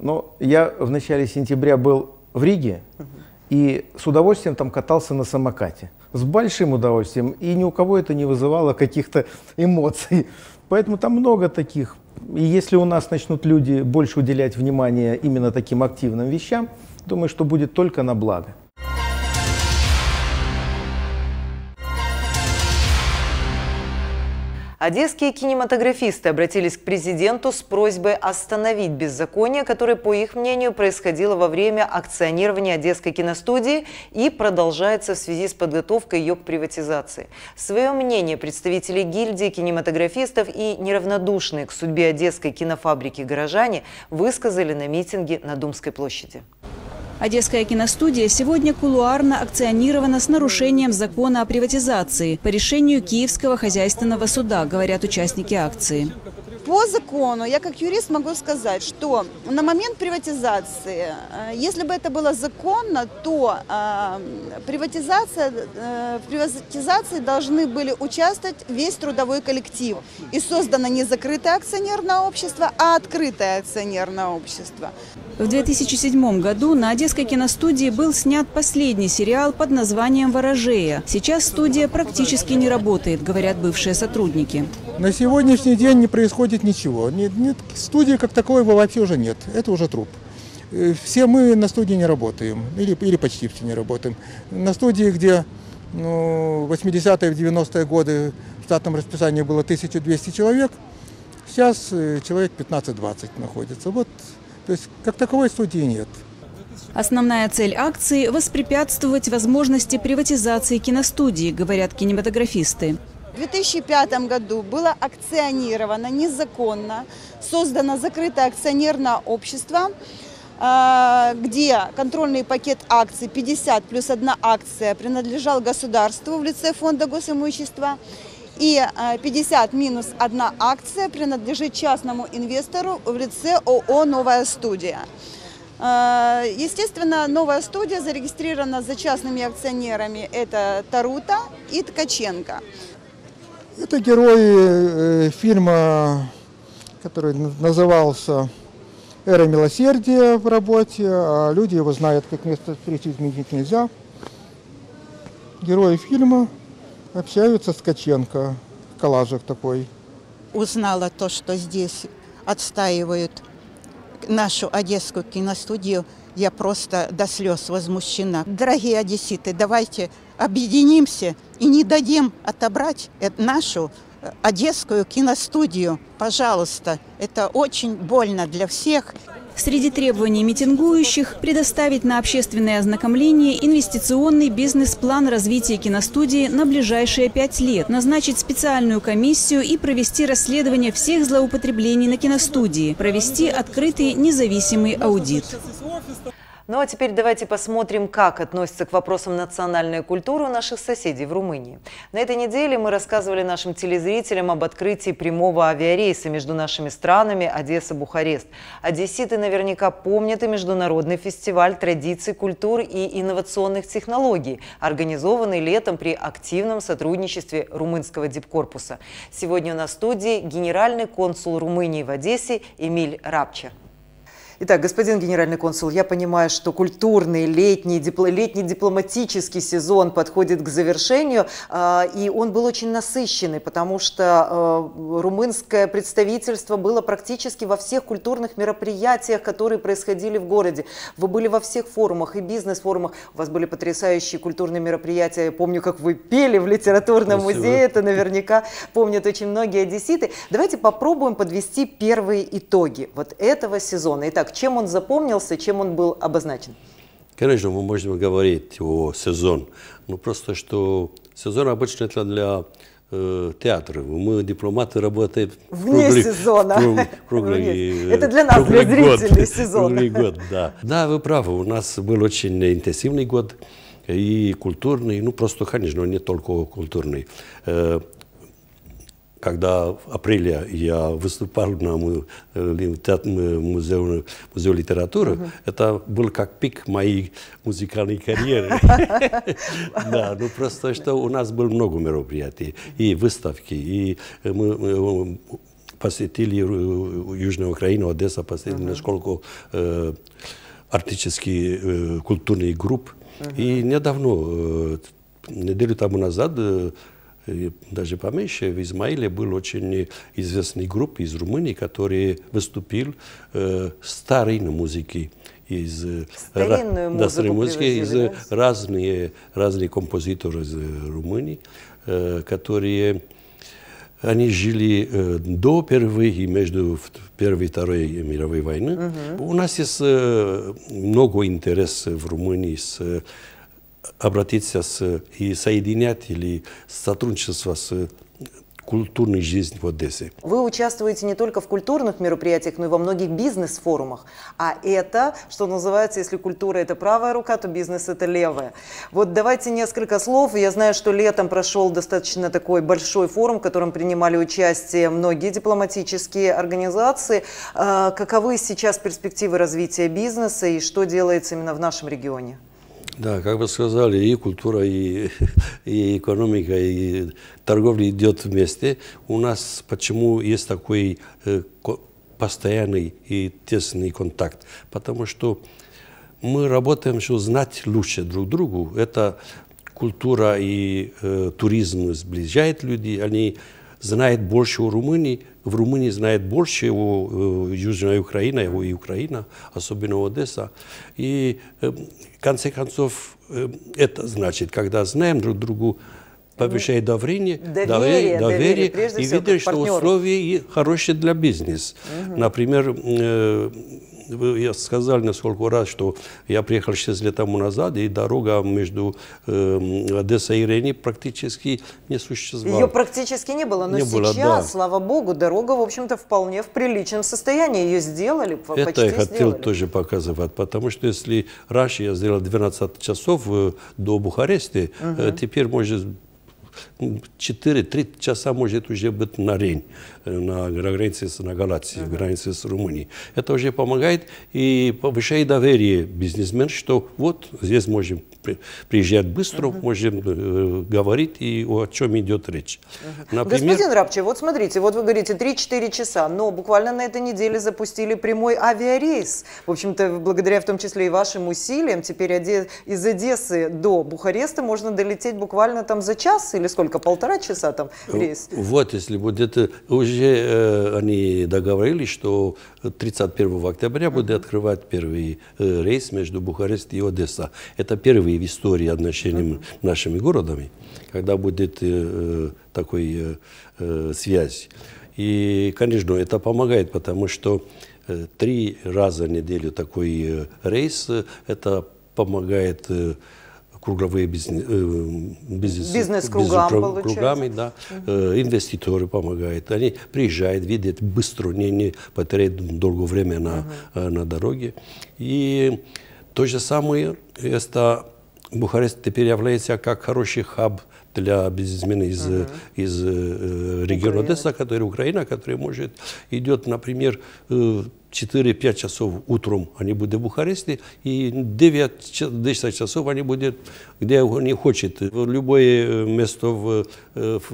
Но я в начале сентября был в Риге, угу. и с удовольствием там катался на самокате. С большим удовольствием, и ни у кого это не вызывало каких-то эмоций. Поэтому там много таких. И если у нас начнут люди больше уделять внимание именно таким активным вещам, думаю, что будет только на благо. Одесские кинематографисты обратились к президенту с просьбой остановить беззаконие, которое, по их мнению, происходило во время акционирования Одесской киностудии и продолжается в связи с подготовкой ее к приватизации. Свое мнение представители гильдии кинематографистов и неравнодушные к судьбе Одесской кинофабрики горожане высказали на митинге на Думской площади. Одесская киностудия сегодня кулуарно акционирована с нарушением закона о приватизации по решению Киевского хозяйственного суда, говорят участники акции. По закону, я как юрист могу сказать, что на момент приватизации, если бы это было законно, то приватизация, в приватизации должны были участвовать весь трудовой коллектив. И создано не закрытое акционерное общество, а открытое акционерное общество. В две тысячи седьмом году на Одесской киностудии был снят последний сериал под названием «Ворожея». Сейчас студия практически не работает, говорят бывшие сотрудники. На сегодняшний день не происходит ничего. Нет, нет, студии как такой вообще уже нет. Это уже труп. Все мы на студии не работаем. Или, или почти все не работаем. На студии, где ну, восьмидесятые, девяностые годы в штатном расписании было тысяча двести человек, сейчас человек пятнадцать-двадцать находится. Вот. То есть как таковой студии нет. Основная цель акции – воспрепятствовать возможности приватизации киностудии, говорят кинематографисты. В две тысячи пятом году было акционировано незаконно, создано закрытое акционерное общество, где контрольный пакет акций пятьдесят плюс одна акция принадлежал государству в лице Фонда госимущества, и пятьдесят минус одна акция принадлежит частному инвестору в лице ООО «Новая студия». Естественно, новая студия зарегистрирована за частными акционерами. Это Тарута и Ткаченко. Это герои фильма, который назывался «Эра милосердия» в работе, а люди его знают как место встречи изменить нельзя. Герои фильма общаются с Ткаченко, коллажик такой. Узнала то, что здесь отстаивают нашу Одесскую киностудию, я просто до слез возмущена. Дорогие одесситы, давайте объединимся и не дадим отобрать нашу Одесскую киностудию. Пожалуйста, это очень больно для всех. Среди требований митингующих – предоставить на общественное ознакомление инвестиционный бизнес-план развития киностудии на ближайшие пять лет, назначить специальную комиссию и провести расследование всех злоупотреблений на киностудии, провести открытый независимый аудит. Ну а теперь давайте посмотрим, как относятся к вопросам национальной культуры у наших соседей в Румынии. На этой неделе мы рассказывали нашим телезрителям об открытии прямого авиарейса между нашими странами Одесса-Бухарест. Одесситы наверняка помнят и международный фестиваль традиций, культур и инновационных технологий, организованный летом при активном сотрудничестве румынского дипкорпуса. Сегодня у нас в студии генеральный консул Румынии в Одессе Эмиль Рапча. Итак, господин генеральный консул, я понимаю, что культурный летний, дипло, летний дипломатический сезон подходит к завершению, э, и он был очень насыщенный, потому что э, румынское представительство было практически во всех культурных мероприятиях, которые происходили в городе. Вы были во всех форумах и бизнес-форумах, у вас были потрясающие культурные мероприятия. Я помню, как вы пели в литературном Спасибо. музее, это наверняка помнят очень многие одесситы. Давайте попробуем подвести первые итоги вот этого сезона. Итак, чем он запомнился, чем он был обозначен? Конечно, мы можем говорить о сезоне. Ну, просто что сезон обычно это для э, театра. Мы, дипломаты, работаем вне круглый, сезона. Круглый, круглый, это для нас, для зрителей, год, сезон. Год, да. Да, вы правы, у нас был очень интенсивный год и культурный, ну просто, конечно, не только культурный. Когда в апреле я выступал на музее, музее литературы, uh-huh. это был как пик моей музыкальной карьеры. Да, ну просто что у нас было много мероприятий, и выставки, и мы посетили Южную Украину, Одессу, посетили несколько артистических культурных групп. И недавно, неделю тому назад, даже поменьше, в Измаиле был очень известный группа из Румынии, который выступил э, старинной музыки, из, старинную ра, да, старой музыки из да? разные, разные композиторы из Румынии, э, которые они жили э, до Первой и между Первой и Второй мировой войны. Угу. У нас есть э, много интереса в Румынии с обратиться с, и соединять или сотрудничество с культурной жизнью в Одессе. Вы участвуете не только в культурных мероприятиях, но и во многих бизнес-форумах. А это, что называется, если культура – это правая рука, то бизнес – это левая. Вот давайте несколько слов. Я знаю, что летом прошел достаточно такой большой форум, в котором принимали участие многие дипломатические организации. Каковы сейчас перспективы развития бизнеса и что делается именно в нашем регионе? Да, как вы сказали, и культура, и, и экономика, и торговля идет вместе. У нас почему есть такой э, постоянный и тесный контакт? Потому что мы работаем, чтобы знать лучше друг другу. Это культура и э, туризм сближает людей. Они знают больше о Румынии, в Румынии знают больше о э, Южной Украине, о и Украина, особенно Одесса. И э, в конце концов, это значит, когда знаем друг другу, повышает доверие, доверие, доверие, доверие, доверие и видим, что условия хорошие для бизнеса. Угу. Например, э, я сказал несколько раз, что я приехал шесть лет тому назад, и дорога между э, Одессой и Рени практически не существовала. Ее практически не было, но не сейчас, было, да. слава богу, дорога, в общем-то, вполне в приличном состоянии. Ее сделали, это почти я хотел сделали. тоже показывать, потому что если раньше я сделал двенадцать часов до Бухареста, угу. теперь может четыре-три часа может уже быть на Рейн, на границе с Галацией, на границе с Румынией. Это уже помогает и повышает доверие бизнесмен, что вот здесь можем приезжать быстро, uh-huh. можем э, говорить и о чем идет речь. Uh-huh. Например, господин Рапче, вот смотрите, вот вы говорите три-четыре часа, но буквально на этой неделе запустили прямой авиарейс. В общем-то, благодаря в том числе и вашим усилиям, теперь из Одессы до Бухареста можно долететь буквально там за час или или сколько, полтора часа там рейс? Вот, если будет, уже э, они договорились, что тридцать первого октября будет открывать первый э, рейс между Бухарест и Одесса. Это первый в истории отношений нашими городами, когда будет э, такой э, связь. И, конечно, это помогает, потому что э, три раза в неделю такой э, рейс, э, это помогает э, круговые бизнес, э, бизнес, бизнес кругам, бизнес, кругами, да, э, инвеститоры помогают. Они приезжают, видят быстро, не, не потеряют долгое время на, uh-huh. на дороге. И то же самое, это Бухарест теперь является как хороший хаб для бизнесмена из, uh-huh. из э, региона Одесса, который Украина, который может идет, например, э, четыре-пять часов утром они будут в Бухаресте, и девять-десять часов они будут, где они хотят. Любое место в, в,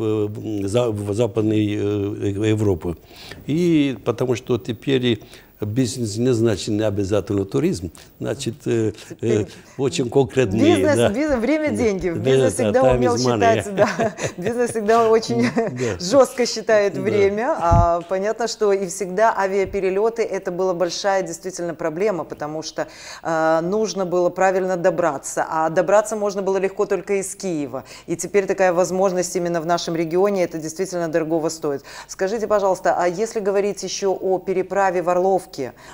в Западной Европе. И потому что теперь бизнес не значит не обязательно туризм, значит э, э, очень конкретный. Бизнес, да. бизнес, время, деньги. Бизнес да, всегда да, умел считать, да. Бизнес всегда очень да. жестко считает время, да. а понятно, что и всегда авиаперелеты это была большая действительно проблема, потому что э, нужно было правильно добраться, а добраться можно было легко только из Киева, и теперь такая возможность именно в нашем регионе, это действительно дорого стоит. Скажите, пожалуйста, а если говорить еще о переправе в Орловке,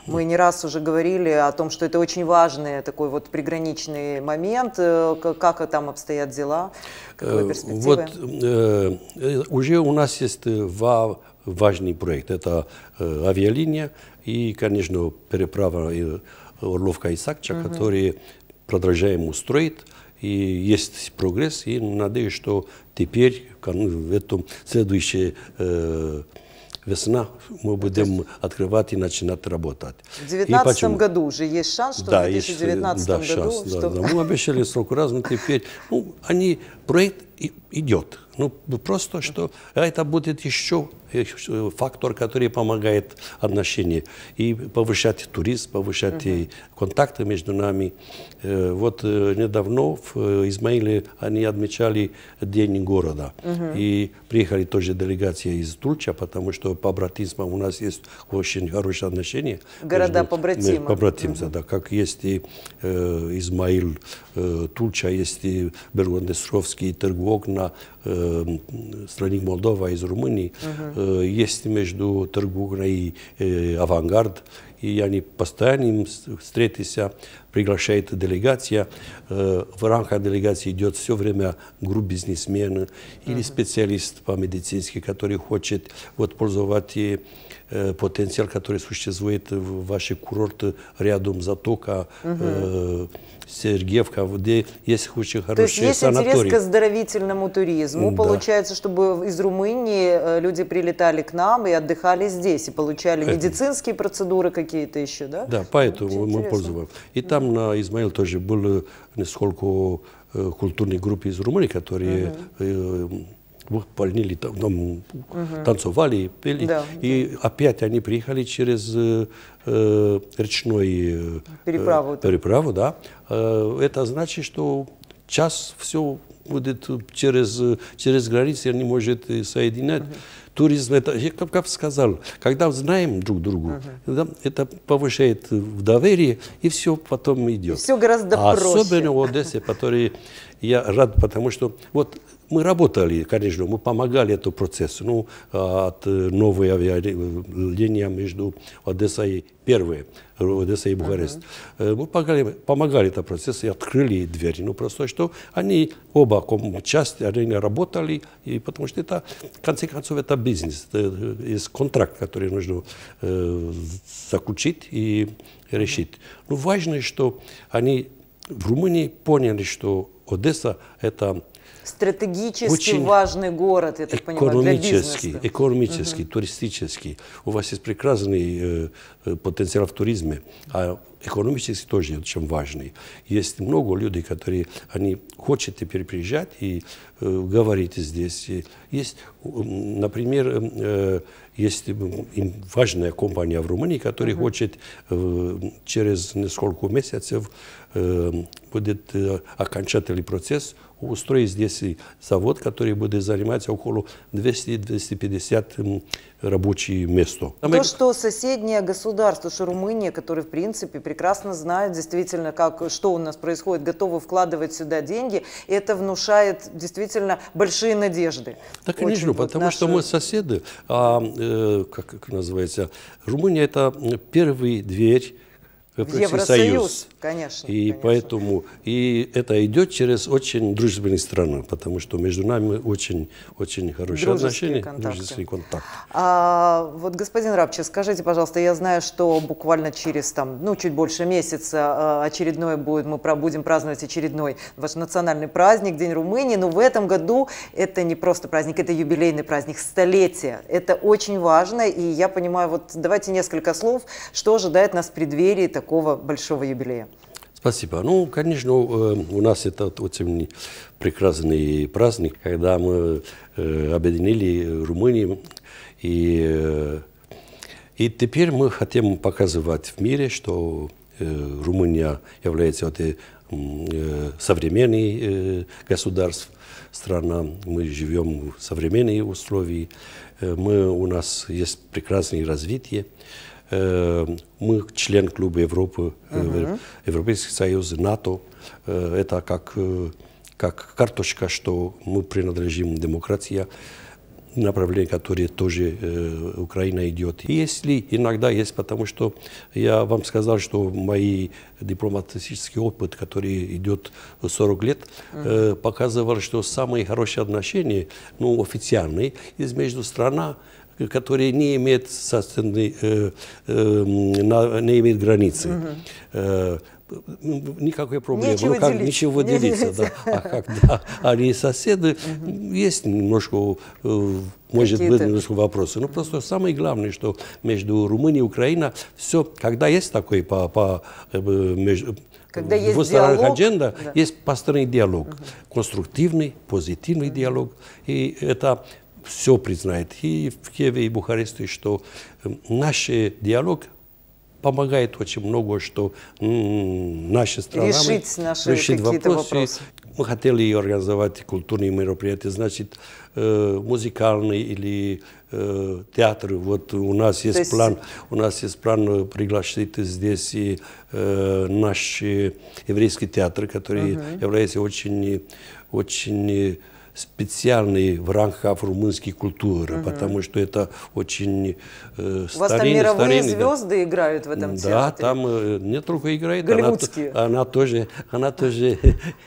мы не раз уже говорили о том, что это очень важный такой вот приграничный момент. Как там обстоят дела? Каковы перспективы? Вот, э, уже у нас есть два важных проекта. Это э, авиалиния и, конечно, переправа Орловка и Сакча, угу. которые продолжаем устроить. И есть прогресс. И надеюсь, что теперь в этом следующее э, весна мы будем открывать и начинать работать. В две тысячи девятнадцатом году уже есть шанс, что да, в две тысячи девятнадцатом да, году... Шанс, что... да, да. Мы обещали срок раз, но теперь ну, они, проект идет. Ну, просто что это будет еще фактор, который помогает отношениям. И повышать туризм, повышать uh-huh. контакты между нами. Вот недавно в Измаиле они отмечали День города. Uh-huh. И приехали тоже делегация из Тульча, потому что по братимствам у нас есть очень хорошие отношения. Города по братимствам. По братимствам, uh-huh. да. Как есть и э, Измаил, э, Тульча, есть и Бергон-Дестровский, Торгвок на э, стране Молдова из Румынии. Uh-huh. Есть между Торгугной и э, Авангард, и они постоянно встретятся, приглашает делегация. Э, в рамках делегации идет все время группа бизнесмены uh-huh. или специалист по медицински, который хочет вот, пользоваться э, потенциалом, который существует в вашей курорте рядом затока, uh-huh. э, Сергеевка, где есть очень хорошие санатории. То есть есть интерес к оздоровительному туризму. Да. Получается, чтобы из Румынии люди прилетали к нам и отдыхали здесь, и получали это... медицинские процедуры какие-то еще, да? Да, поэтому мы пользуемся. И там на Измаил тоже было несколько культурных групп из Румынии, которые... Угу. Выполнили, там, угу. танцевали, пели. Да, и да. опять они приехали через э, речную переправу. Э, переправу да. э, это значит, что час все будет через, через границы, они могут соединять. Угу. Туризм, это, я как сказал, когда знаем друг друга, uh-huh. это повышает доверие, и все потом идет. И все гораздо а проще. Особенно в Одессе, который я рад, потому что вот мы работали, конечно, мы помогали этому процессу, ну, от новой авиалинии между Одессой первой, Одессой и Бухарест. Uh-huh. Мы помогали, помогали этому процессу и открыли двери, ну, просто что они оба части, они работали, и потому что это, в конце концов, это бизнес, есть контракт, который нужно э, заключить и решить. Но важно, что они в Румынии поняли, что Одесса это стратегически очень важный город, я так понимаю, для бизнеса. Экономический, угу. туристический. У вас есть прекрасный э, потенциал в туризме. А экономический тоже очень важный. Есть много людей, которые они хотят теперь приезжать и э, говорить здесь. И есть, например, э, есть важная компания в Румынии, которая uh-huh. хочет э, через несколько месяцев э, будет э, окончательный процесс устроить здесь завод, который будет заниматься около двухсот-двухсот пятидесяти рабочих мест. То, мы... что соседнее государство, что Румыния, которое, в принципе, прекрасно знает действительно, как, что у нас происходит, готовы вкладывать сюда деньги, это внушает действительно большие надежды. Да, конечно, вот потому наши... что мы соседы, а, э, как, как называется, Румыния – это первая дверь в Евросоюз, конечно. И конечно. Поэтому и это идет через очень дружественные страны, потому что между нами очень, очень хорошие дружеские отношения, контакты. дружественный контакт. А, вот, господин Рабчев, скажите, пожалуйста, я знаю, что буквально через там, ну, чуть больше месяца очередной будет, мы будем праздновать очередной ваш национальный праздник, День Румынии, но в этом году это не просто праздник, это юбилейный праздник, столетие. Это очень важно, и я понимаю, вот давайте несколько слов, что ожидает нас в преддверии такого такого большого юбилея. Спасибо. Ну, конечно, у нас это очень прекрасный праздник, когда мы объединили Румынию. И, и теперь мы хотим показывать в мире, что Румыния является вот, современным государством, страна. Мы живем в современных условиях. Мы, у нас есть прекрасное развитие. Мы член Клуба Европы, uh-huh. Европейский Союз, НАТО. Это как, как карточка, что мы принадлежим демократии, направление, которое тоже э, Украина идет. И если иногда есть, потому что я вам сказал, что мой дипломатический опыт, который идет сорок лет, э, показывал, что самые хорошие отношения, ну, официальные, из между страна, которые не имеют, э, э, не имеют границы. Mm-hmm. э, никакой проблемы. Ничего, ну, как, делить. ничего не делиться. Не да. А когда они соседы, mm-hmm. есть немножко, э, может быть, немножко вопросы. Но просто самое главное, что между Румынией и Украиной все, когда есть такой по... по э, между, Когда есть двусторонних адженда, да. есть постоянный диалог. Mm-hmm. Конструктивный, позитивный mm-hmm. диалог. И это... все признает и в Киеве, и в Бухаресте, что наш диалог помогает очень много, что наша страна решить наши какие-то вопросы. Мы хотели организовать культурные мероприятия, значит, музыкальные или театры. Вот у нас есть, есть... план, у нас есть план пригласить здесь и наш еврейский театр, который угу. является очень, очень специальный в рамках румынской культуры, угу. потому что это очень э, старинный. У вас там мировые звезды да. играют в этом театре? Да, там э, не только играет, она, она тоже, она тоже,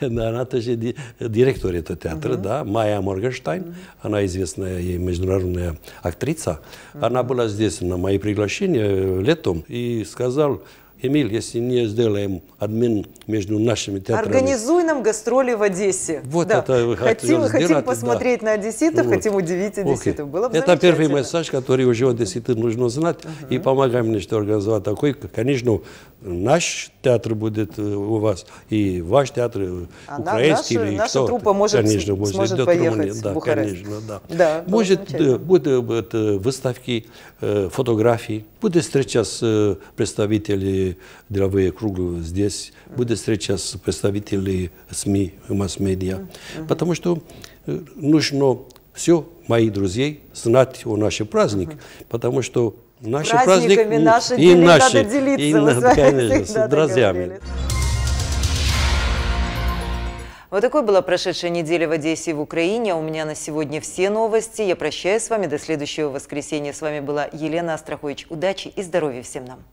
она тоже директор этого театра, угу. да, Майя Моргенштайн, угу. она известная и международная актриса, угу. она была здесь на мои приглашения летом и сказала: Эмиль, если не сделаем обмен между нашими театрами... Организуй нам гастроли в Одессе. Вот да. это хотим, хотим посмотреть да. на одесситов, вот. хотим удивить одесситов. Okay. Было бы это первый месседж, который уже одесситам нужно знать. Uh-huh. И помогаем мне что организовать такой. Конечно, наш театр будет у вас, и ваш театр Она, украинский. Наша, или наша кто труппа может, конечно, может сможет поехать да, в Бухарест. Конечно, да. Да, может, будут выставки, фотографии. Будет встреча с представителями деловые круглые здесь, будет встреча с представителями СМИ, масс-медиа. Mm-hmm. Потому что нужно все, мои друзья, знать о нашем празднике, mm-hmm. потому что наш праздник и наши, и наши, с друзьями. Вот такой была прошедшая неделя в Одессе и в Украине. У меня на сегодня все новости. Я прощаюсь с вами до следующего воскресенья. С вами была Елена Астрахович. Удачи и здоровья всем нам!